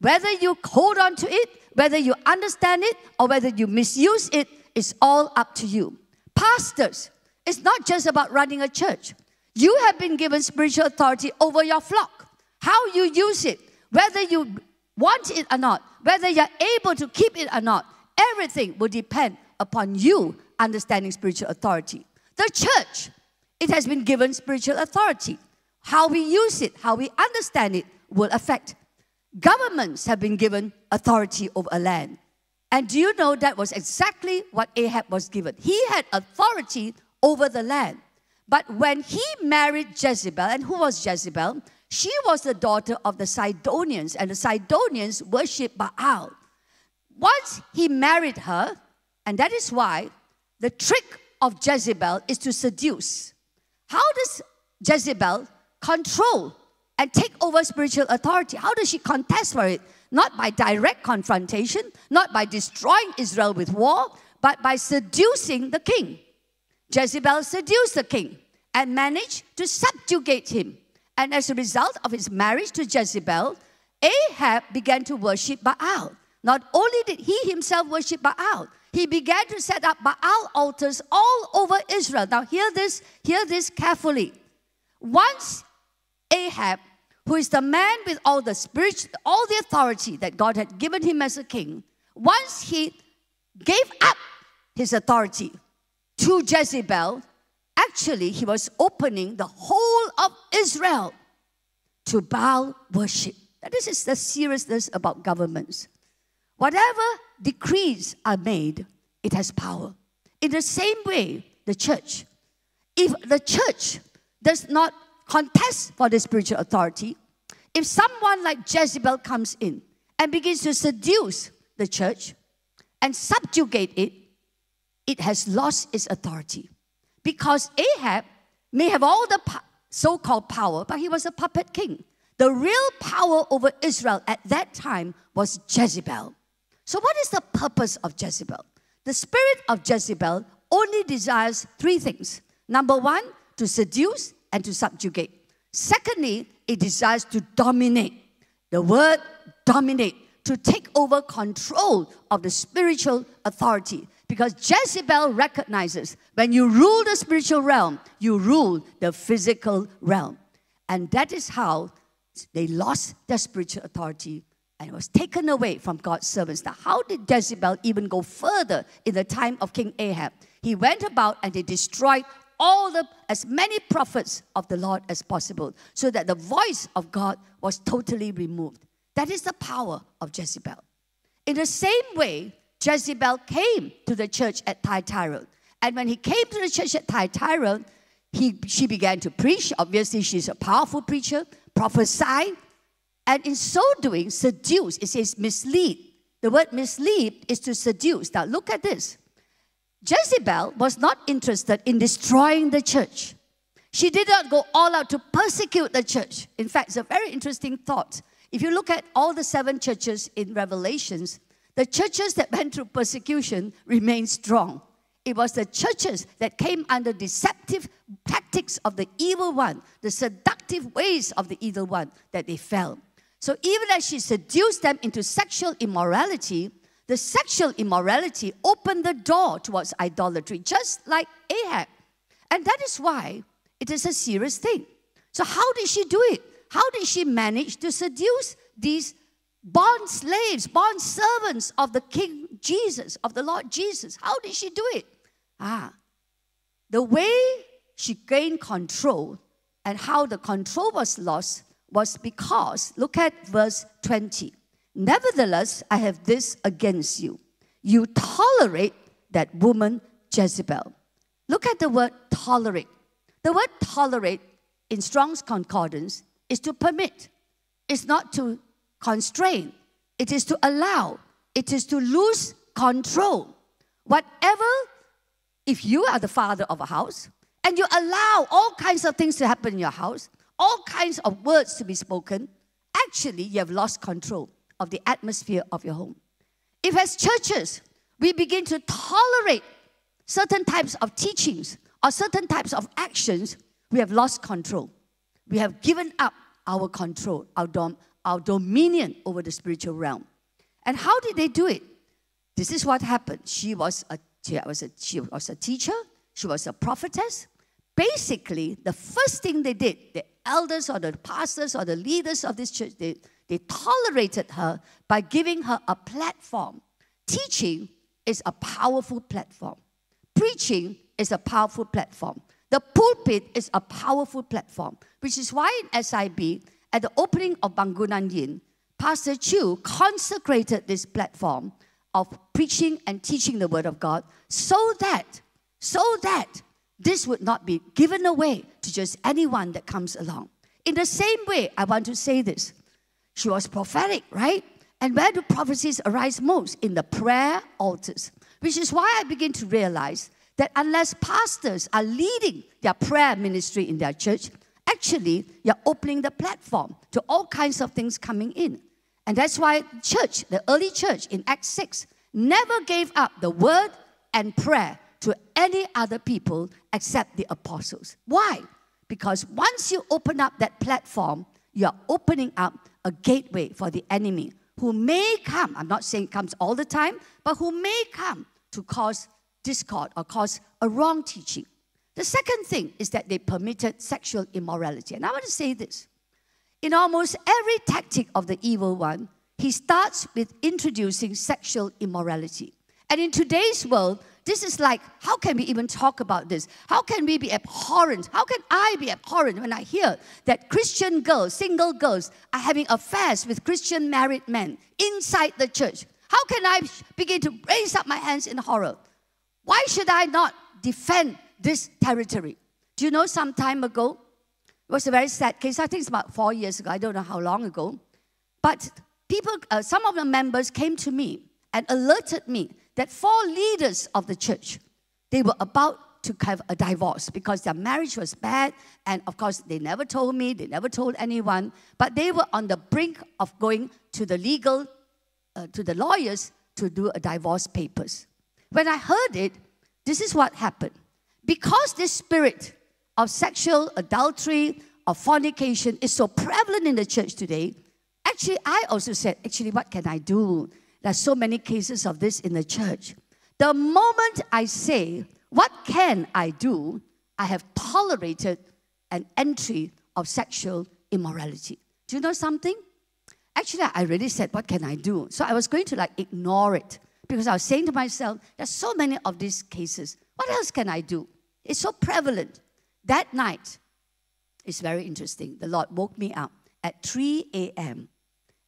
Whether you hold on to it, whether you understand it, or whether you misuse it, it's all up to you. Pastors, It's not just about running a church. You have been given spiritual authority over your flock. How you use it, whether you want it or not, whether you're able to keep it or not, everything will depend upon you understanding spiritual authority. The church, it has been given spiritual authority. How we use it, how we understand it will affect. Governments have been given authority over a land. And do you know that was exactly what Ahab was given? He had authority over the land. But when he married Jezebel, and who was Jezebel? She was the daughter of the Sidonians, and the Sidonians worshipped Baal. Once he married her, and that is why the trick of Jezebel is to seduce. How does Jezebel control and take over spiritual authority? How does she contest for it? Not by direct confrontation, not by destroying Israel with war, but by seducing the king. Jezebel seduced the king and managed to subjugate him. And as a result of his marriage to Jezebel, Ahab began to worship Baal. Not only did he himself worship Baal, he began to set up Baal altars all over Israel. Now hear this carefully. Once Ahab, who is the man with all the spirit, all the authority that God had given him as a king, once he gave up his authority to Jezebel, actually he was opening the whole of Israel to Baal worship. This is the seriousness about governments. Whatever decrees are made, it has power. In the same way, the church. If the church does not contest for the spiritual authority, if someone like Jezebel comes in and begins to seduce the church and subjugate it, it has lost its authority. Because Ahab may have all the so-called power, but he was a puppet king. The real power over Israel at that time was Jezebel. So what is the purpose of Jezebel? The spirit of Jezebel only desires three things. Number one, to seduce and to subjugate. Secondly, it desires to dominate. The word dominate, to take over control of the spiritual authority. Because Jezebel recognizes when you rule the spiritual realm, you rule the physical realm. And that is how they lost their spiritual authority and it was taken away from God's servants. Now, how did Jezebel even go further in the time of King Ahab? He went about and they destroyed as many prophets of the Lord as possible, so that the voice of God was totally removed. That is the power of Jezebel. In the same way, Jezebel came to the church at Thyatira. And when he came to the church at Thyatira, she began to preach. Obviously, she's a powerful preacher, prophesy, and in so doing, seduce. It says mislead. The word mislead is to seduce. Now, look at this. Jezebel was not interested in destroying the church. She did not go all out to persecute the church. In fact, it's a very interesting thought. If you look at all the seven churches in Revelations, the churches that went through persecution remained strong. It was the churches that came under deceptive tactics of the evil one, the seductive ways of the evil one, that they fell. So even as she seduced them into sexual immorality, the sexual immorality opened the door towards idolatry, just like Ahab. And that is why it is a serious thing. So how did she do it? How did she manage to seduce these bond slaves, bond servants of the King Jesus, of the Lord Jesus? How did she do it? The way she gained control and how the control was lost was because, look at verse 20. Nevertheless, I have this against you. You tolerate that woman Jezebel. Look at the word tolerate. The word tolerate in Strong's Concordance is to permit. It's not to constrain. It is to allow. It is to lose control. Whatever, if you are the father of a house and you allow all kinds of things to happen in your house, all kinds of words to be spoken, actually you have lost control of the atmosphere of your home. If as churches, we begin to tolerate certain types of teachings or certain types of actions, we have lost control. We have given up our control, our dominion over the spiritual realm. And how did they do it? This is what happened. She was a teacher. She was a prophetess. Basically, the first thing they did, the elders or the pastors or the leaders of this church, they tolerated her by giving her a platform. Teaching is a powerful platform. Preaching is a powerful platform. The pulpit is a powerful platform, which is why in SIB, at the opening of Bangunan Yin, Pastor Chu consecrated this platform of preaching and teaching the Word of God so that this would not be given away to just anyone that comes along. In the same way, I want to say this. She was prophetic, right? And where do prophecies arise most? In the prayer altars. Which is why I begin to realize that unless pastors are leading their prayer ministry in their church, actually, you're opening the platform to all kinds of things coming in. And that's why church, the early church in Acts 6, never gave up the word and prayer to any other people except the apostles. Why? Because once you open up that platform, you're opening up a gateway for the enemy who may come, I'm not saying comes all the time, but who may come to cause discord or cause a wrong teaching. The second thing is that they permitted sexual immorality. And I want to say this. In almost every tactic of the evil one, he starts with introducing sexual immorality. And in today's world, this is like, how can we even talk about this? How can we be abhorrent? How can I be abhorrent when I hear that Christian girls, single girls, are having affairs with Christian married men inside the church? How can I begin to raise up my hands in horror? Why should I not defend this territory? Do you know some time ago, it was a very sad case, I think it's about 4 years ago, I don't know how long ago, but people, some of the members came to me and alerted me that 4 leaders of the church, they were about to have a divorce because their marriage was bad, and of course they never told me, they never told anyone, but they were on the brink of going to the legal, to the lawyers to do a divorce papers. When I heard it, this is what happened. Because this spirit of sexual adultery, of fornication is so prevalent in the church today, actually I also said, actually what can I do? There's so many cases of this in the church. The moment I say, what can I do? I have tolerated an entry of sexual immorality. Do you know something? Actually, I already said, what can I do? So I was going to like ignore it because I was saying to myself, there's so many of these cases. What else can I do? It's so prevalent. That night, it's very interesting. The Lord woke me up at 3 a.m.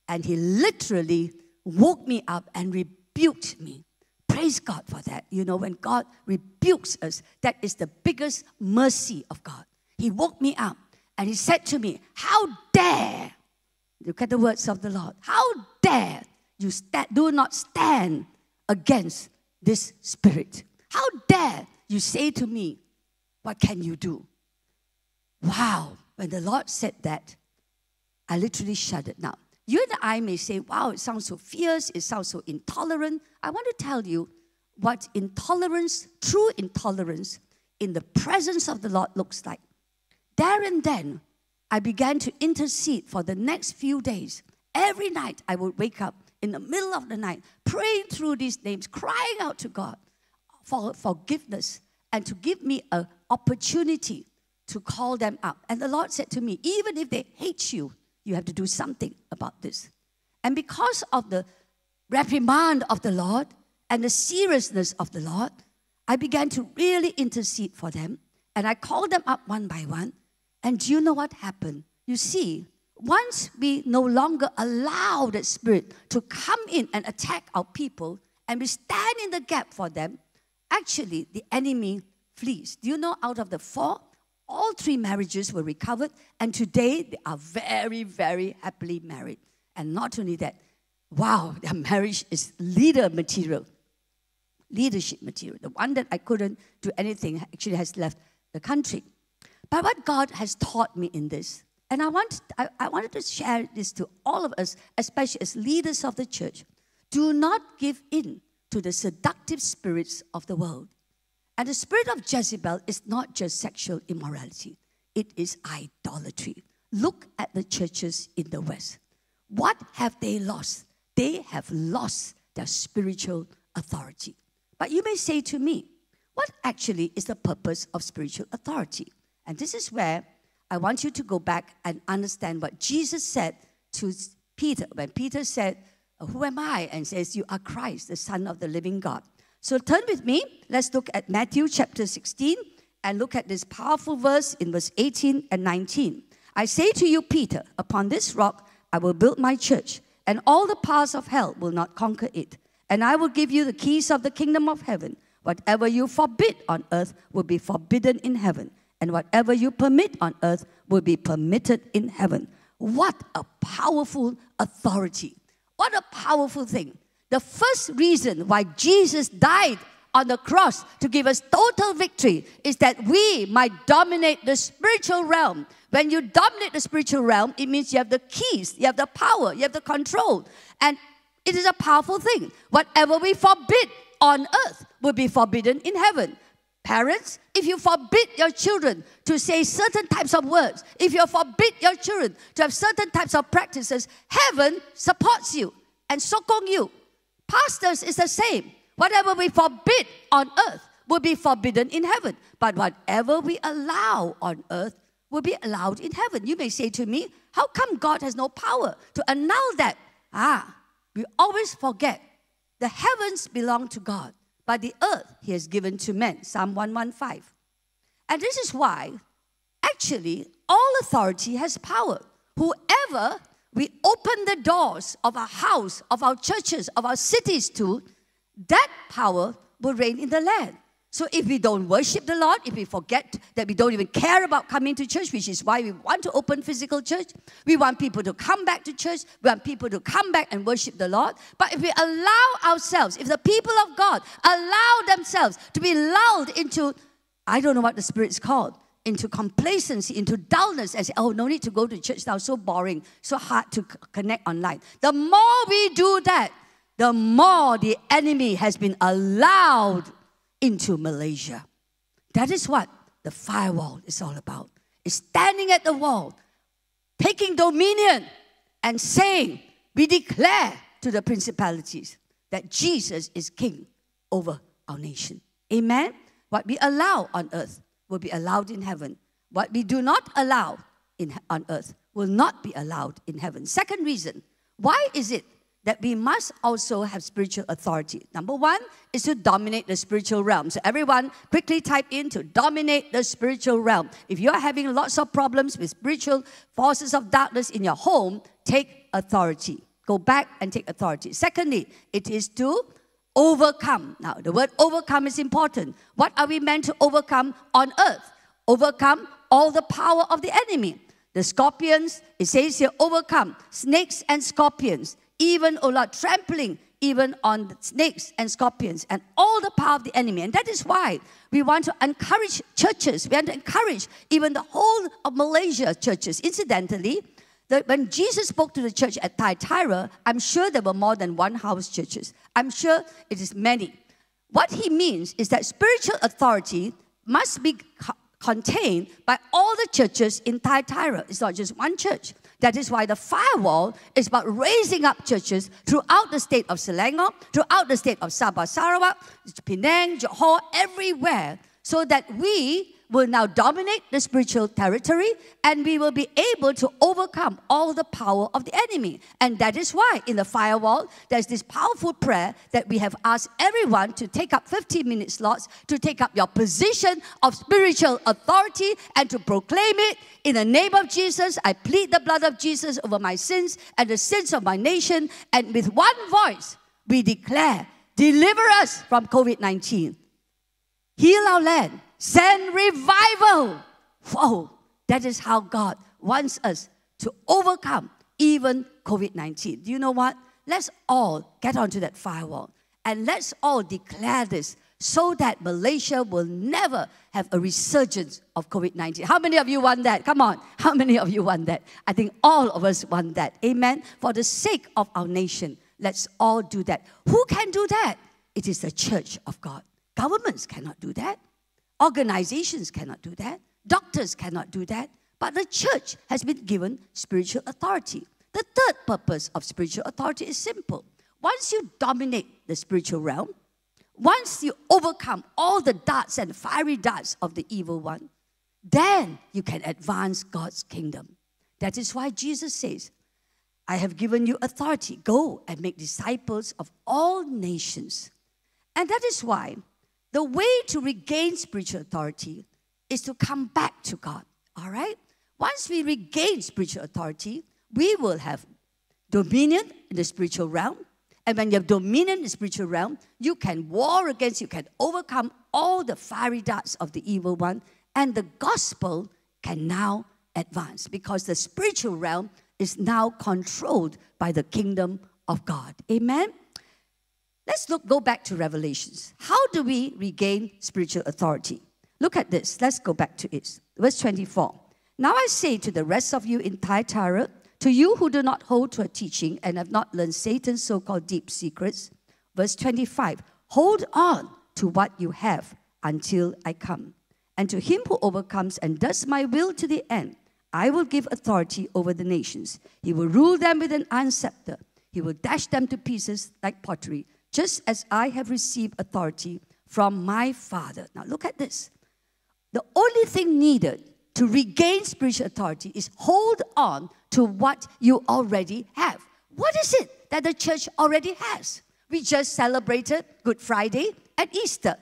and He literally woke me up and rebuked me. Praise God for that. You know, when God rebukes us, that is the biggest mercy of God. He woke me up and He said to me, how dare, look at the words of the Lord, how dare you do not stand against this spirit. How dare you say to me, what can you do? Wow, when the Lord said that, I literally shuddered. Now, you and I may say, wow, it sounds so fierce, it sounds so intolerant. I want to tell you what intolerance, true intolerance, in the presence of the Lord looks like. There and then, I began to intercede for the next few days. Every night, I would wake up in the middle of the night, praying through these names, crying out to God for forgiveness and to give me an opportunity to call them up. And the Lord said to me, even if they hate you, you have to do something about this. And because of the reprimand of the Lord and the seriousness of the Lord, I began to really intercede for them. And I called them up one by one. And do you know what happened? You see, once we no longer allow that spirit to come in and attack our people, and we stand in the gap for them, actually the enemy flees. Do you know out of the 4, all 3 marriages were recovered, and today they are very, very happily married. And not only that, wow, their marriage is leadership material. The one that I couldn't do anything actually has left the country. But what God has taught me in this, and I wanted to share this to all of us, especially as leaders of the church, do not give in to the seductive spirits of the world. And the spirit of Jezebel is not just sexual immorality. It is idolatry. Look at the churches in the West. What have they lost? They have lost their spiritual authority. But you may say to me, What actually is the purpose of spiritual authority? And this is where I want you to go back and understand what Jesus said to Peter. When Peter said, who am I? And says, you are Christ, the Son of the living God. So turn with me. Let's look at Matthew chapter 16 and look at this powerful verse in verse 18 and 19. I say to you, Peter, upon this rock I will build my church, and all the powers of hell will not conquer it. And I will give you the keys of the kingdom of heaven. Whatever you forbid on earth will be forbidden in heaven, and whatever you permit on earth will be permitted in heaven. What a powerful authority. What a powerful thing. The first reason why Jesus died on the cross to give us total victory is that we might dominate the spiritual realm. When you dominate the spiritual realm, it means you have the keys, you have the power, you have the control. And it is a powerful thing. Whatever we forbid on earth will be forbidden in heaven. Parents, if you forbid your children to say certain types of words, if you forbid your children to have certain types of practices, heaven supports you and sokong you. Pastors is the same. Whatever we forbid on earth will be forbidden in heaven. But whatever we allow on earth will be allowed in heaven. You may say to me, how come God has no power to annul that? We always forget the heavens belong to God, but the earth he has given to men. Psalm 115. And this is why, actually, all authority has power. Whoever we open the doors of our house, of our churches, of our cities to, that power will reign in the land. So if we don't worship the Lord, if we forget that we don't even care about coming to church, which is why we want to open physical church, we want people to come back to church, we want people to come back and worship the Lord. But if we allow ourselves, if the people of God allow themselves to be lulled into, I don't know what the Spirit's called, into complacency, into dullness, and say, oh, no need to go to church now, so boring, so hard to connect online. The more we do that, the more the enemy has been allowed into Malaysia. That is what the firewall is all about. It's standing at the wall, taking dominion and saying, we declare to the principalities that Jesus is king over our nation. Amen? What we allow on earth will be allowed in heaven. What we do not allow on earth will not be allowed in heaven. Second reason, why is it that we must also have spiritual authority? Number one is to dominate the spiritual realm. So everyone quickly type in to dominate the spiritual realm. If you're having lots of problems with spiritual forces of darkness in your home, take authority. Go back and take authority. Secondly, it is to overcome. Now, the word overcome is important. What are we meant to overcome on earth? Overcome all the power of the enemy. The scorpions, it says here, overcome. Snakes and scorpions. Even, O Lord, trampling even on snakes and scorpions and all the power of the enemy. And that is why we want to encourage churches. We want to encourage even the whole of Malaysia churches. Incidentally, when Jesus spoke to the church at Thyatira, I'm sure there were more than one house churches. I'm sure it is many. What he means is that spiritual authority must be contained by all the churches in Thyatira. It's not just one church. That is why the firewall is about raising up churches throughout the state of Selangor, throughout the state of Sabah, Sarawak, Penang, Johor, everywhere, so that we will now dominate the spiritual territory and we will be able to overcome all the power of the enemy. And that is why in the firewall, there's this powerful prayer that we have asked everyone to take up 15-minute slots, to take up your position of spiritual authority and to proclaim it. In the name of Jesus, I plead the blood of Jesus over my sins and the sins of my nation. And with one voice, we declare, deliver us from COVID-19. Heal our land. Send revival. Whoa, that is how God wants us to overcome even COVID-19. Do you know what? Let's all get onto that firewall and let's all declare this so that Malaysia will never have a resurgence of COVID-19. How many of you want that? Come on. How many of you want that? I think all of us want that. Amen. For the sake of our nation, let's all do that. Who can do that? It is the church of God. Governments cannot do that. Organizations cannot do that. Doctors cannot do that. But the church has been given spiritual authority. The third purpose of spiritual authority is simple. Once you dominate the spiritual realm, Once you overcome all the darts and fiery darts of the evil one, then you can advance God's kingdom. That is why Jesus says, I have given you authority. Go and make disciples of all nations. And that is why the way to regain spiritual authority is to come back to God. All right? Once we regain spiritual authority, we will have dominion in the spiritual realm. And when you have dominion in the spiritual realm, you can war against, you can overcome all the fiery darts of the evil one. And the gospel can now advance because the spiritual realm is now controlled by the kingdom of God. Amen? Let's go back to Revelations. How do we regain spiritual authority? Look at this. Let's go back to it. Verse 24. Now I say to the rest of you in Thyatira, to you who do not hold to a teaching and have not learned Satan's so-called deep secrets. Verse 25. Hold on to what you have until I come. And to him who overcomes and does my will to the end, I will give authority over the nations. He will rule them with an iron scepter. He will dash them to pieces like pottery, just as I have received authority from my Father. Now look at this. The only thing needed to regain spiritual authority is hold on to what you already have. What is it that the church already has? We just celebrated Good Friday and Easter.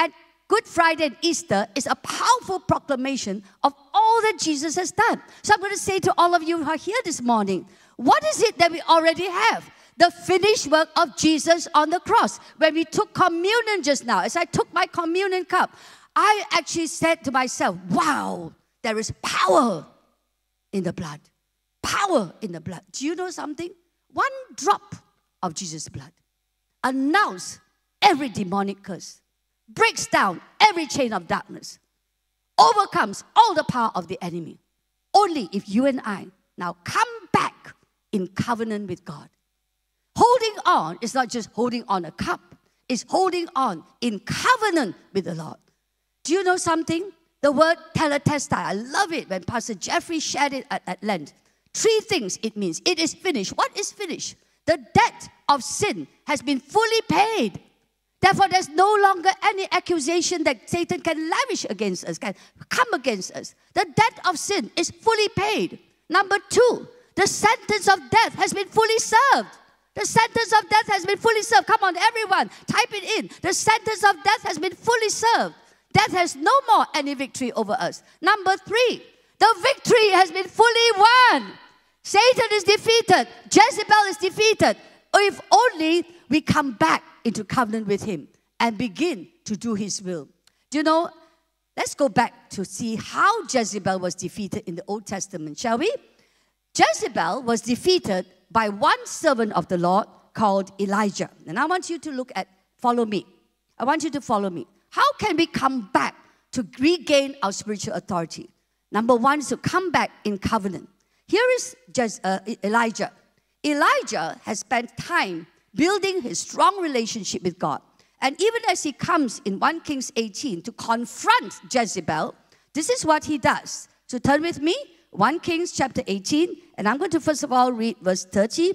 And Good Friday and Easter is a powerful proclamation of all that Jesus has done. So I'm going to say to all of you who are here this morning, what is it that we already have? The finished work of Jesus on the cross. When we took communion just now, as I took my communion cup, I actually said to myself, wow, there is power in the blood. Power in the blood. Do you know something? One drop of Jesus' blood announces every demonic curse, breaks down every chain of darkness, overcomes all the power of the enemy. Only if you and I now come back in covenant with God. Holding on is not just holding on a cup. It's holding on in covenant with the Lord. Do you know something? The word teletestai, I love it when Pastor Jeffrey shared it at length. Three things it means. It is finished. What is finished? The debt of sin has been fully paid. Therefore, there's no longer any accusation that Satan can lavish against us, can come against us. The debt of sin is fully paid. Number two, the sentence of death has been fully served. The sentence of death has been fully served. Come on, everyone, type it in. The sentence of death has been fully served. Death has no more any victory over us. Number three, the victory has been fully won. Satan is defeated. Jezebel is defeated. If only we come back into covenant with him and begin to do his will. Do you know, let's go back to see how Jezebel was defeated in the Old Testament, shall we? Jezebel was defeated by one servant of the Lord called Elijah. And I want you to look at, follow me. I want you to follow me. How can we come back to regain our spiritual authority? Number one is to come back in covenant. Here is Elijah. Elijah has spent time building his strong relationship with God. And even as he comes in 1 Kings 18 to confront Jezebel, this is what he does. So turn with me. 1 Kings chapter 18, and I'm going to first of all read verse 30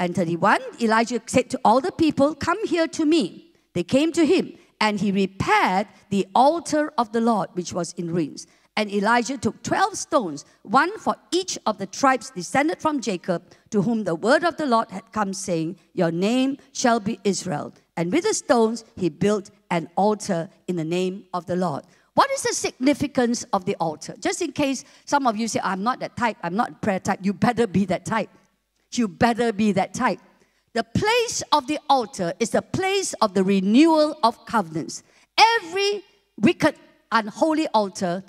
and 31. Elijah said to all the people, come here to me. They came to him, and he repaired the altar of the Lord, which was in ruins. And Elijah took 12 stones, one for each of the tribes descended from Jacob, to whom the word of the Lord had come, saying, your name shall be Israel. And with the stones, he built an altar in the name of the Lord. What is the significance of the altar? Just in case some of you say, I'm not that type, I'm not prayer type. You better be that type. You better be that type. The place of the altar is the place of the renewal of covenants. Every wicked, unholy altar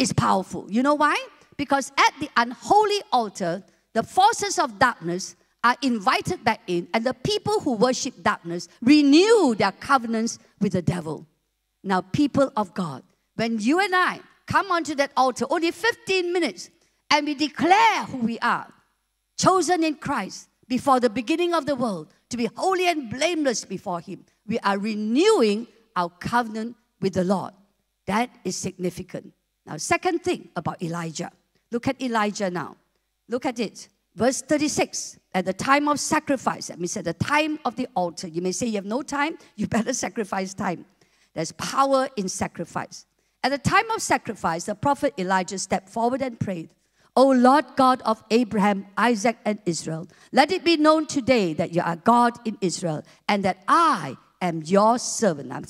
is powerful. You know why? Because at the unholy altar, the forces of darkness are invited back in, and the people who worship darkness renew their covenants with the devil. Now, people of God, when you and I come onto that altar, only 15 minutes, and we declare who we are, chosen in Christ before the beginning of the world, to be holy and blameless before him, we are renewing our covenant with the Lord. That is significant. Now, second thing about Elijah. Look at Elijah now. Look at it. Verse 36. at the time of sacrifice, that means at the time of the altar. You may say you have no time, you better sacrifice time. There's power in sacrifice. At the time of sacrifice, the prophet Elijah stepped forward and prayed, O Lord God of Abraham, Isaac, and Israel, let it be known today that you are God in Israel and that I am your servant. Now,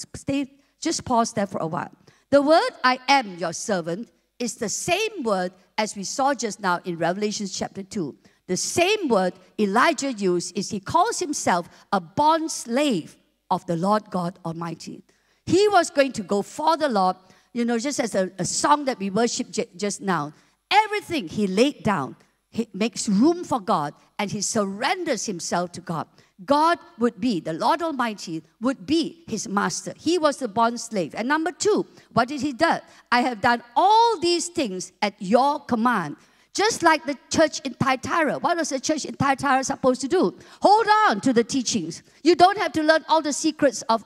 just pause there for a while. The word I am your servant is the same word as we saw just now in Revelation chapter 2. The same word Elijah used is he calls himself a bond slave of the Lord God Almighty. He was going to go for the Lord, you know, just as a song that we worshiped just now. Everything he laid down, he makes room for God and he surrenders himself to God. God would be, the Lord Almighty would be his master. He was the bond slave. And number two, what did he do? I have done all these things at your command. Just like the church in Thyatira. What was the church in Thyatira supposed to do? Hold on to the teachings. You don't have to learn all the secrets of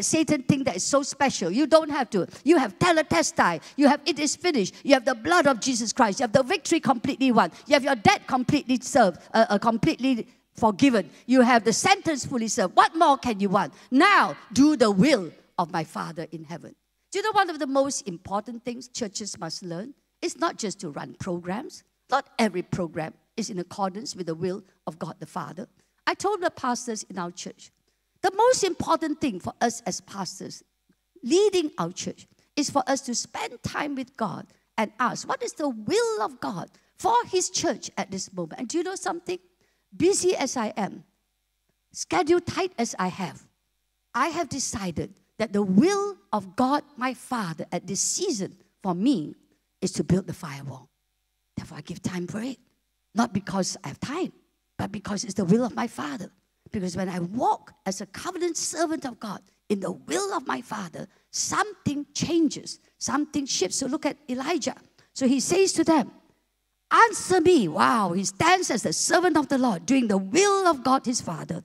Satan thing that is so special. You don't have to. You have teletestai. You have it is finished. You have the blood of Jesus Christ. You have the victory completely won. You have your debt completely served, completely forgiven. You have the sentence fully served. What more can you want? Now, do the will of my Father in heaven. Do you know one of the most important things churches must learn? It's not just to run programs. Not every program is in accordance with the will of God the Father. I told the pastors in our church, the most important thing for us as pastors leading our church is for us to spend time with God and ask, what is the will of God for his church at this moment? And do you know something? Busy as I am, scheduled tight as I have decided that the will of God my Father at this season for me is to build the firewall. Therefore, I give time for it. Not because I have time, but because it's the will of my Father. Because when I walk as a covenant servant of God in the will of my Father, something changes, something shifts. So look at Elijah. So he says to them, answer me. Wow, he stands as the servant of the Lord, doing the will of God his Father.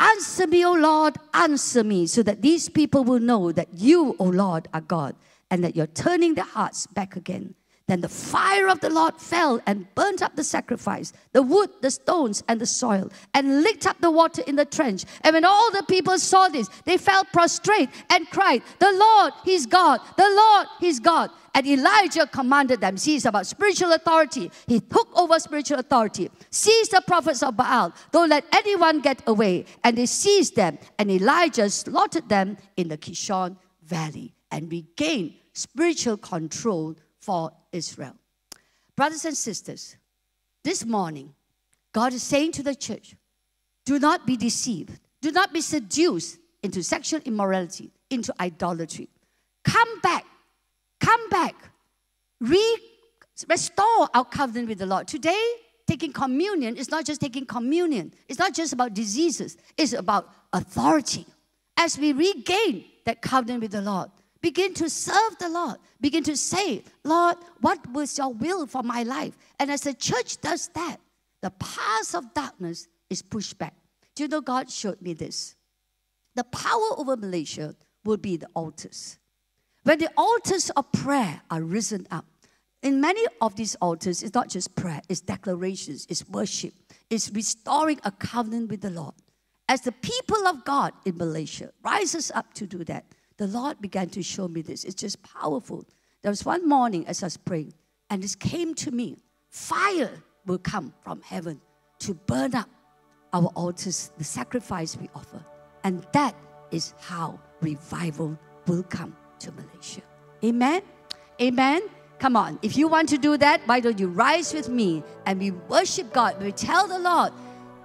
Answer me, O Lord, answer me, so that these people will know that you, O Lord, are God, and that you're turning their hearts back again. Then the fire of the Lord fell and burnt up the sacrifice, the wood, the stones, and the soil, and licked up the water in the trench. And when all the people saw this, they fell prostrate and cried, the Lord, he's God, the Lord, he's God. And Elijah commanded them. See, it's about spiritual authority. He took over spiritual authority. Seize the prophets of Baal. Don't let anyone get away. And they seized them. And Elijah slaughtered them in the Kishon Valley and regained spiritual control for Israel. Brothers and sisters, this morning, God is saying to the church, do not be deceived. Do not be seduced into sexual immorality, into idolatry. Come back. Come back. Restore our covenant with the Lord. Today, taking communion is not just taking communion. It's not just about diseases. It's about authority. As we regain that covenant with the Lord, begin to serve the Lord. Begin to say, Lord, what was your will for my life? And as the church does that, the path of darkness is pushed back. Do you know God showed me this? The power over Malaysia will be the altars. When the altars of prayer are risen up, in many of these altars, it's not just prayer, it's declarations, it's worship, it's restoring a covenant with the Lord. As the people of God in Malaysia rises up to do that, the Lord began to show me this. It's just powerful. There was one morning as I was praying, and this came to me. Fire will come from heaven to burn up our altars, the sacrifice we offer. And that is how revival will come to Malaysia. Amen? Amen? Come on. If you want to do that, why don't you rise with me and we worship God. We tell the Lord,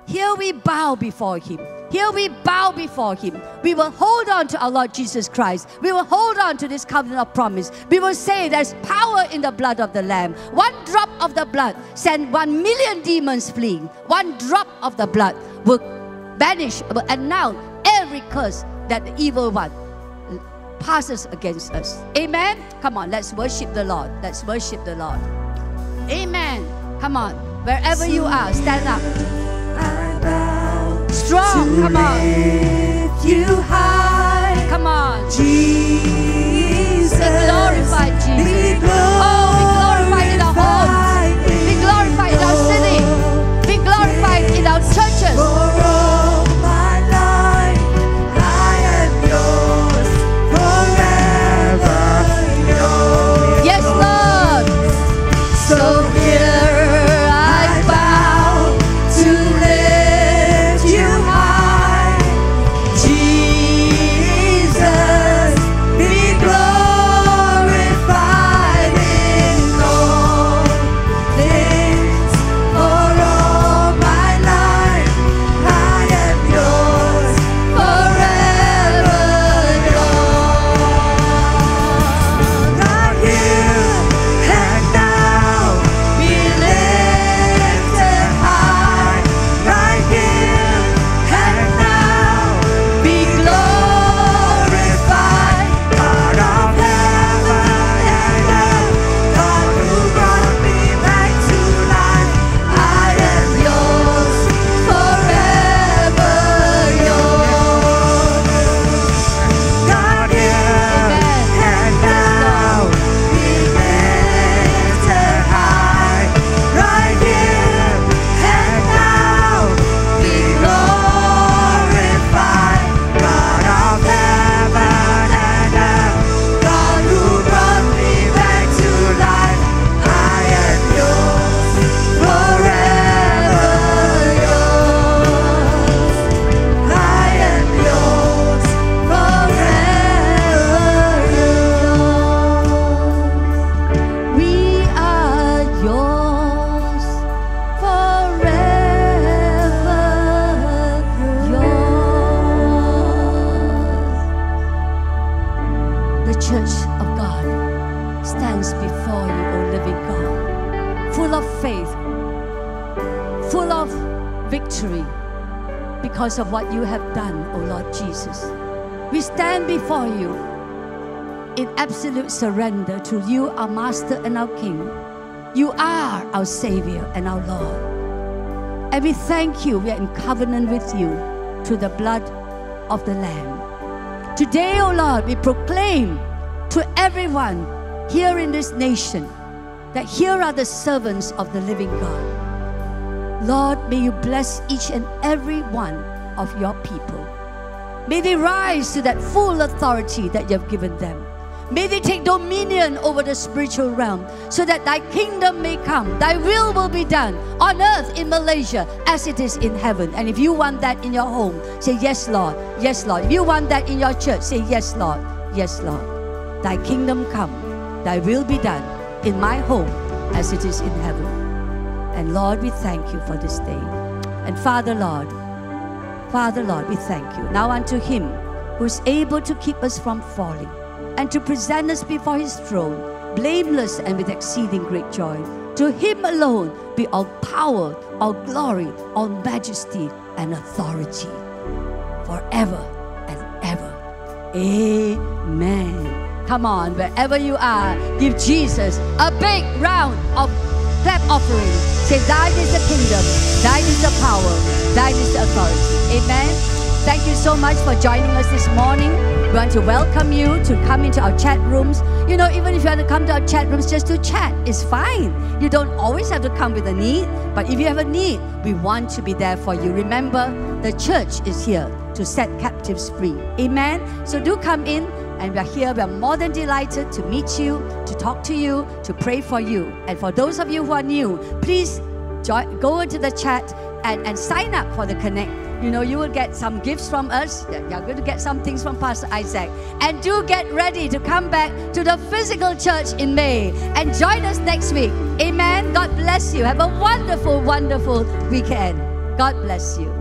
here we bow before him. Here we bow before him. We will hold on to our Lord Jesus Christ. We will hold on to this covenant of promise. We will say there's power in the blood of the Lamb. One drop of the blood send 1,000,000 demons fleeing. One drop of the blood will banish, will announce every curse that the evil one passes against us. Amen? Come on, let's worship the Lord. Let's worship the Lord. Amen. Come on, wherever you are, stand up. Strong, come on. Lift you high. Come on. Jesus. Be glorified, Jesus. Oh, be glorified in our homes. Be glorified in our city. Be glorified in our full of victory because of what you have done, O Lord Jesus. We stand before you in absolute surrender to you, our Master and our King. You are our Savior and our Lord. And we thank you, we are in covenant with you through the blood of the Lamb. Today, O Lord, we proclaim to everyone here in this nation that here are the servants of the living God. Lord, may you bless each and every one of your people. May they rise to that full authority that you have given them. May they take dominion over the spiritual realm so that thy kingdom may come, thy will be done on earth in Malaysia as it is in heaven. And if you want that in your home, say, yes, Lord, yes, Lord. If you want that in your church, say, yes, Lord, yes, Lord. Thy kingdom come, thy will be done in my home as it is in heaven. And Lord, we thank you for this day. And Father, Lord, we thank you. Now unto him who is able to keep us from falling and to present us before his throne, blameless and with exceeding great joy. To him alone be all power, all glory, all majesty and authority forever and ever. Amen. Come on, wherever you are, give Jesus a big round of clap offering. Say, thine is the kingdom, thine is the power, thine is the authority. Amen. Thank you so much for joining us this morning. We want to welcome you to come into our chat rooms. You know, even if you want to come to our chat rooms just to chat, it's fine. You don't always have to come with a need, but if you have a need, we want to be there for you. Remember, the church is here to set captives free. Amen. So do come in, and we're here. We're more than delighted to meet you, to talk to you, to pray for you. And for those of you who are new, please go into the chat and sign up for the Connect. You know, you will get some gifts from us. You're going to get some things from Pastor Isaac. And do get ready to come back to the physical church in May. And join us next week. Amen. God bless you. Have a wonderful, wonderful weekend. God bless you.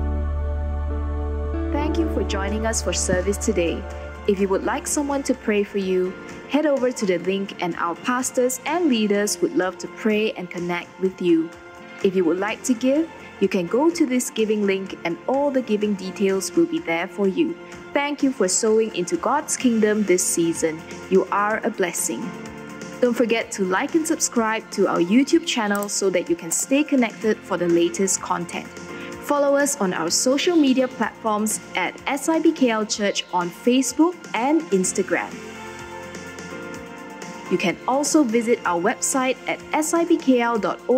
Thank you for joining us for service today. If you would like someone to pray for you, head over to the link and our pastors and leaders would love to pray and connect with you. If you would like to give, you can go to this giving link and all the giving details will be there for you. Thank you for sowing into God's kingdom this season. You are a blessing. Don't forget to like and subscribe to our YouTube channel so that you can stay connected for the latest content. Follow us on our social media platforms at SIBKL Church on Facebook and Instagram. You can also visit our website at sibkl.org.my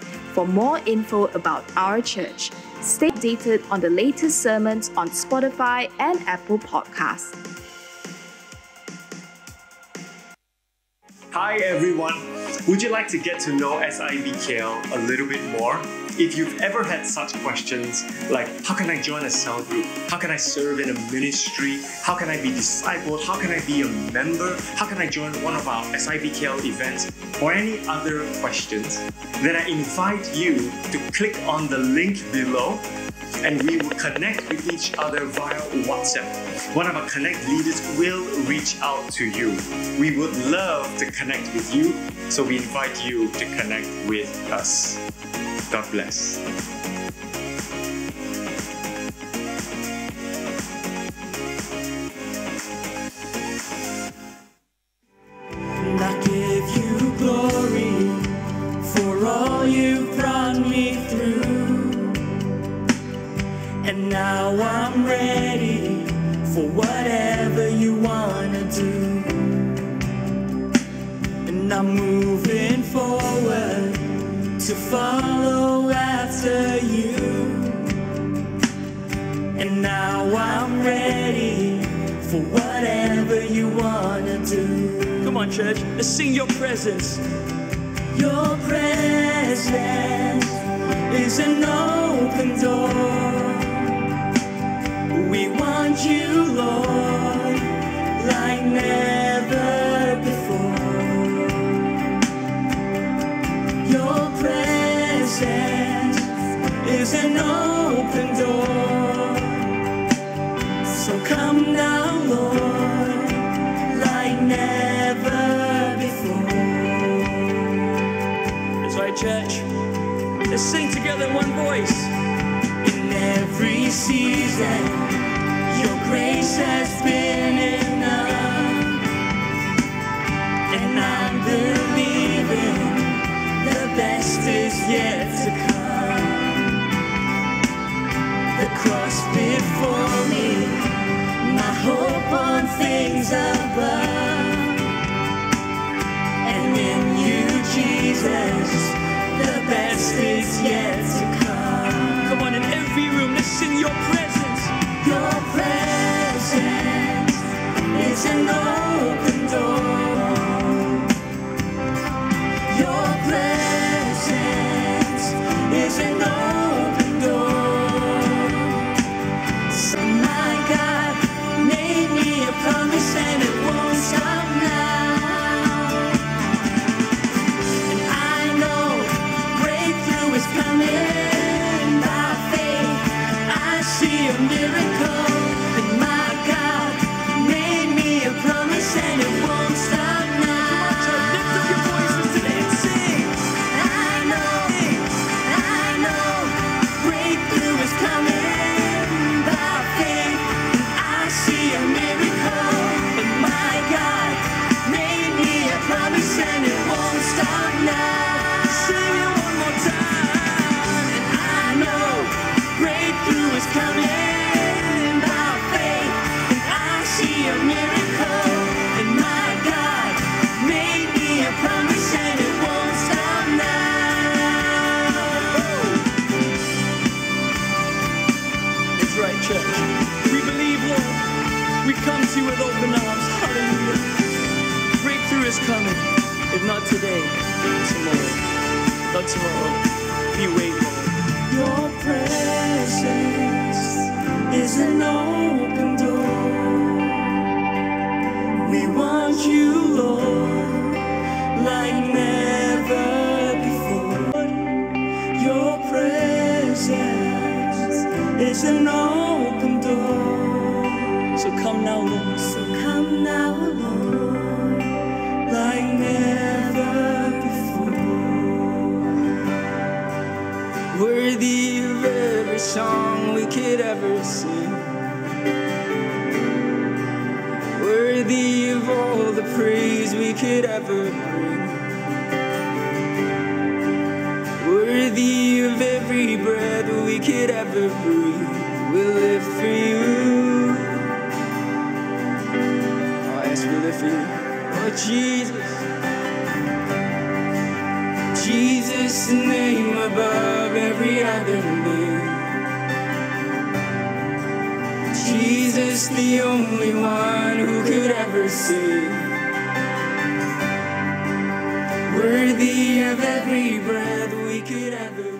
for more info about our church. Stay updated on the latest sermons on Spotify and Apple Podcasts. Hi everyone! Would you like to get to know SIBKL a little bit more? If you've ever had such questions like, how can I join a cell group? How can I serve in a ministry? How can I be discipled? How can I be a member? How can I join one of our SIBKL events? Or any other questions, then I invite you to click on the link below and we will connect with each other via WhatsApp. One of our Connect leaders will reach out to you. We would love to connect with you, so we invite you to connect with us. God bless. And I give you glory for all you brought me through. And now I'm ready for whatever you want to do. And I'm moving forward to follow after you, and now I'm ready for whatever you wanna do. Come on, church, let's sing your presence. Your presence is an open door. We want you, Lord, like never before. Your presence is an open door, so come now, Lord, like never before. That's right, church. Let's sing together in one voice. In every season, your grace has been enough, and I'm believing the best is yet to come. The cross before me, my hope on things above, and in you, Jesus, the best is yet to come. Come on, in every room, let's sing your presence. Your presence is an open door. Your presence is an open door. So my God made me a promise and it won't stop now. Coming by faith, I see a miracle. And my God made me a promise, and it won't stop now. Lift up your voices today and sing. I know, breakthrough is coming by faith. I see a miracle, and my God made me a promise, and it won't stop now. Sing it one more time. Breakthrough is coming by faith, and I see a miracle, and my God made me a promise, and it won't stop now. It's right, church. We believe, Lord. We come to you with open arms. Hallelujah. Breakthrough is coming. If not today, tomorrow. Not tomorrow. You wait, Lord. Your presence is an open door. We want you, Lord, like never before. Your presence is an open door. So come now, Lord. So come now, Lord, like never before. Worthy of every song we could ever sing, worthy of all the praise we could ever bring, worthy of every breath we could ever breathe. We'll live for you. Oh, yes, we'll live for you. Oh, Jesus, Jesus, name above every other name. Jesus, the only one who could ever save, worthy of every breath we could ever.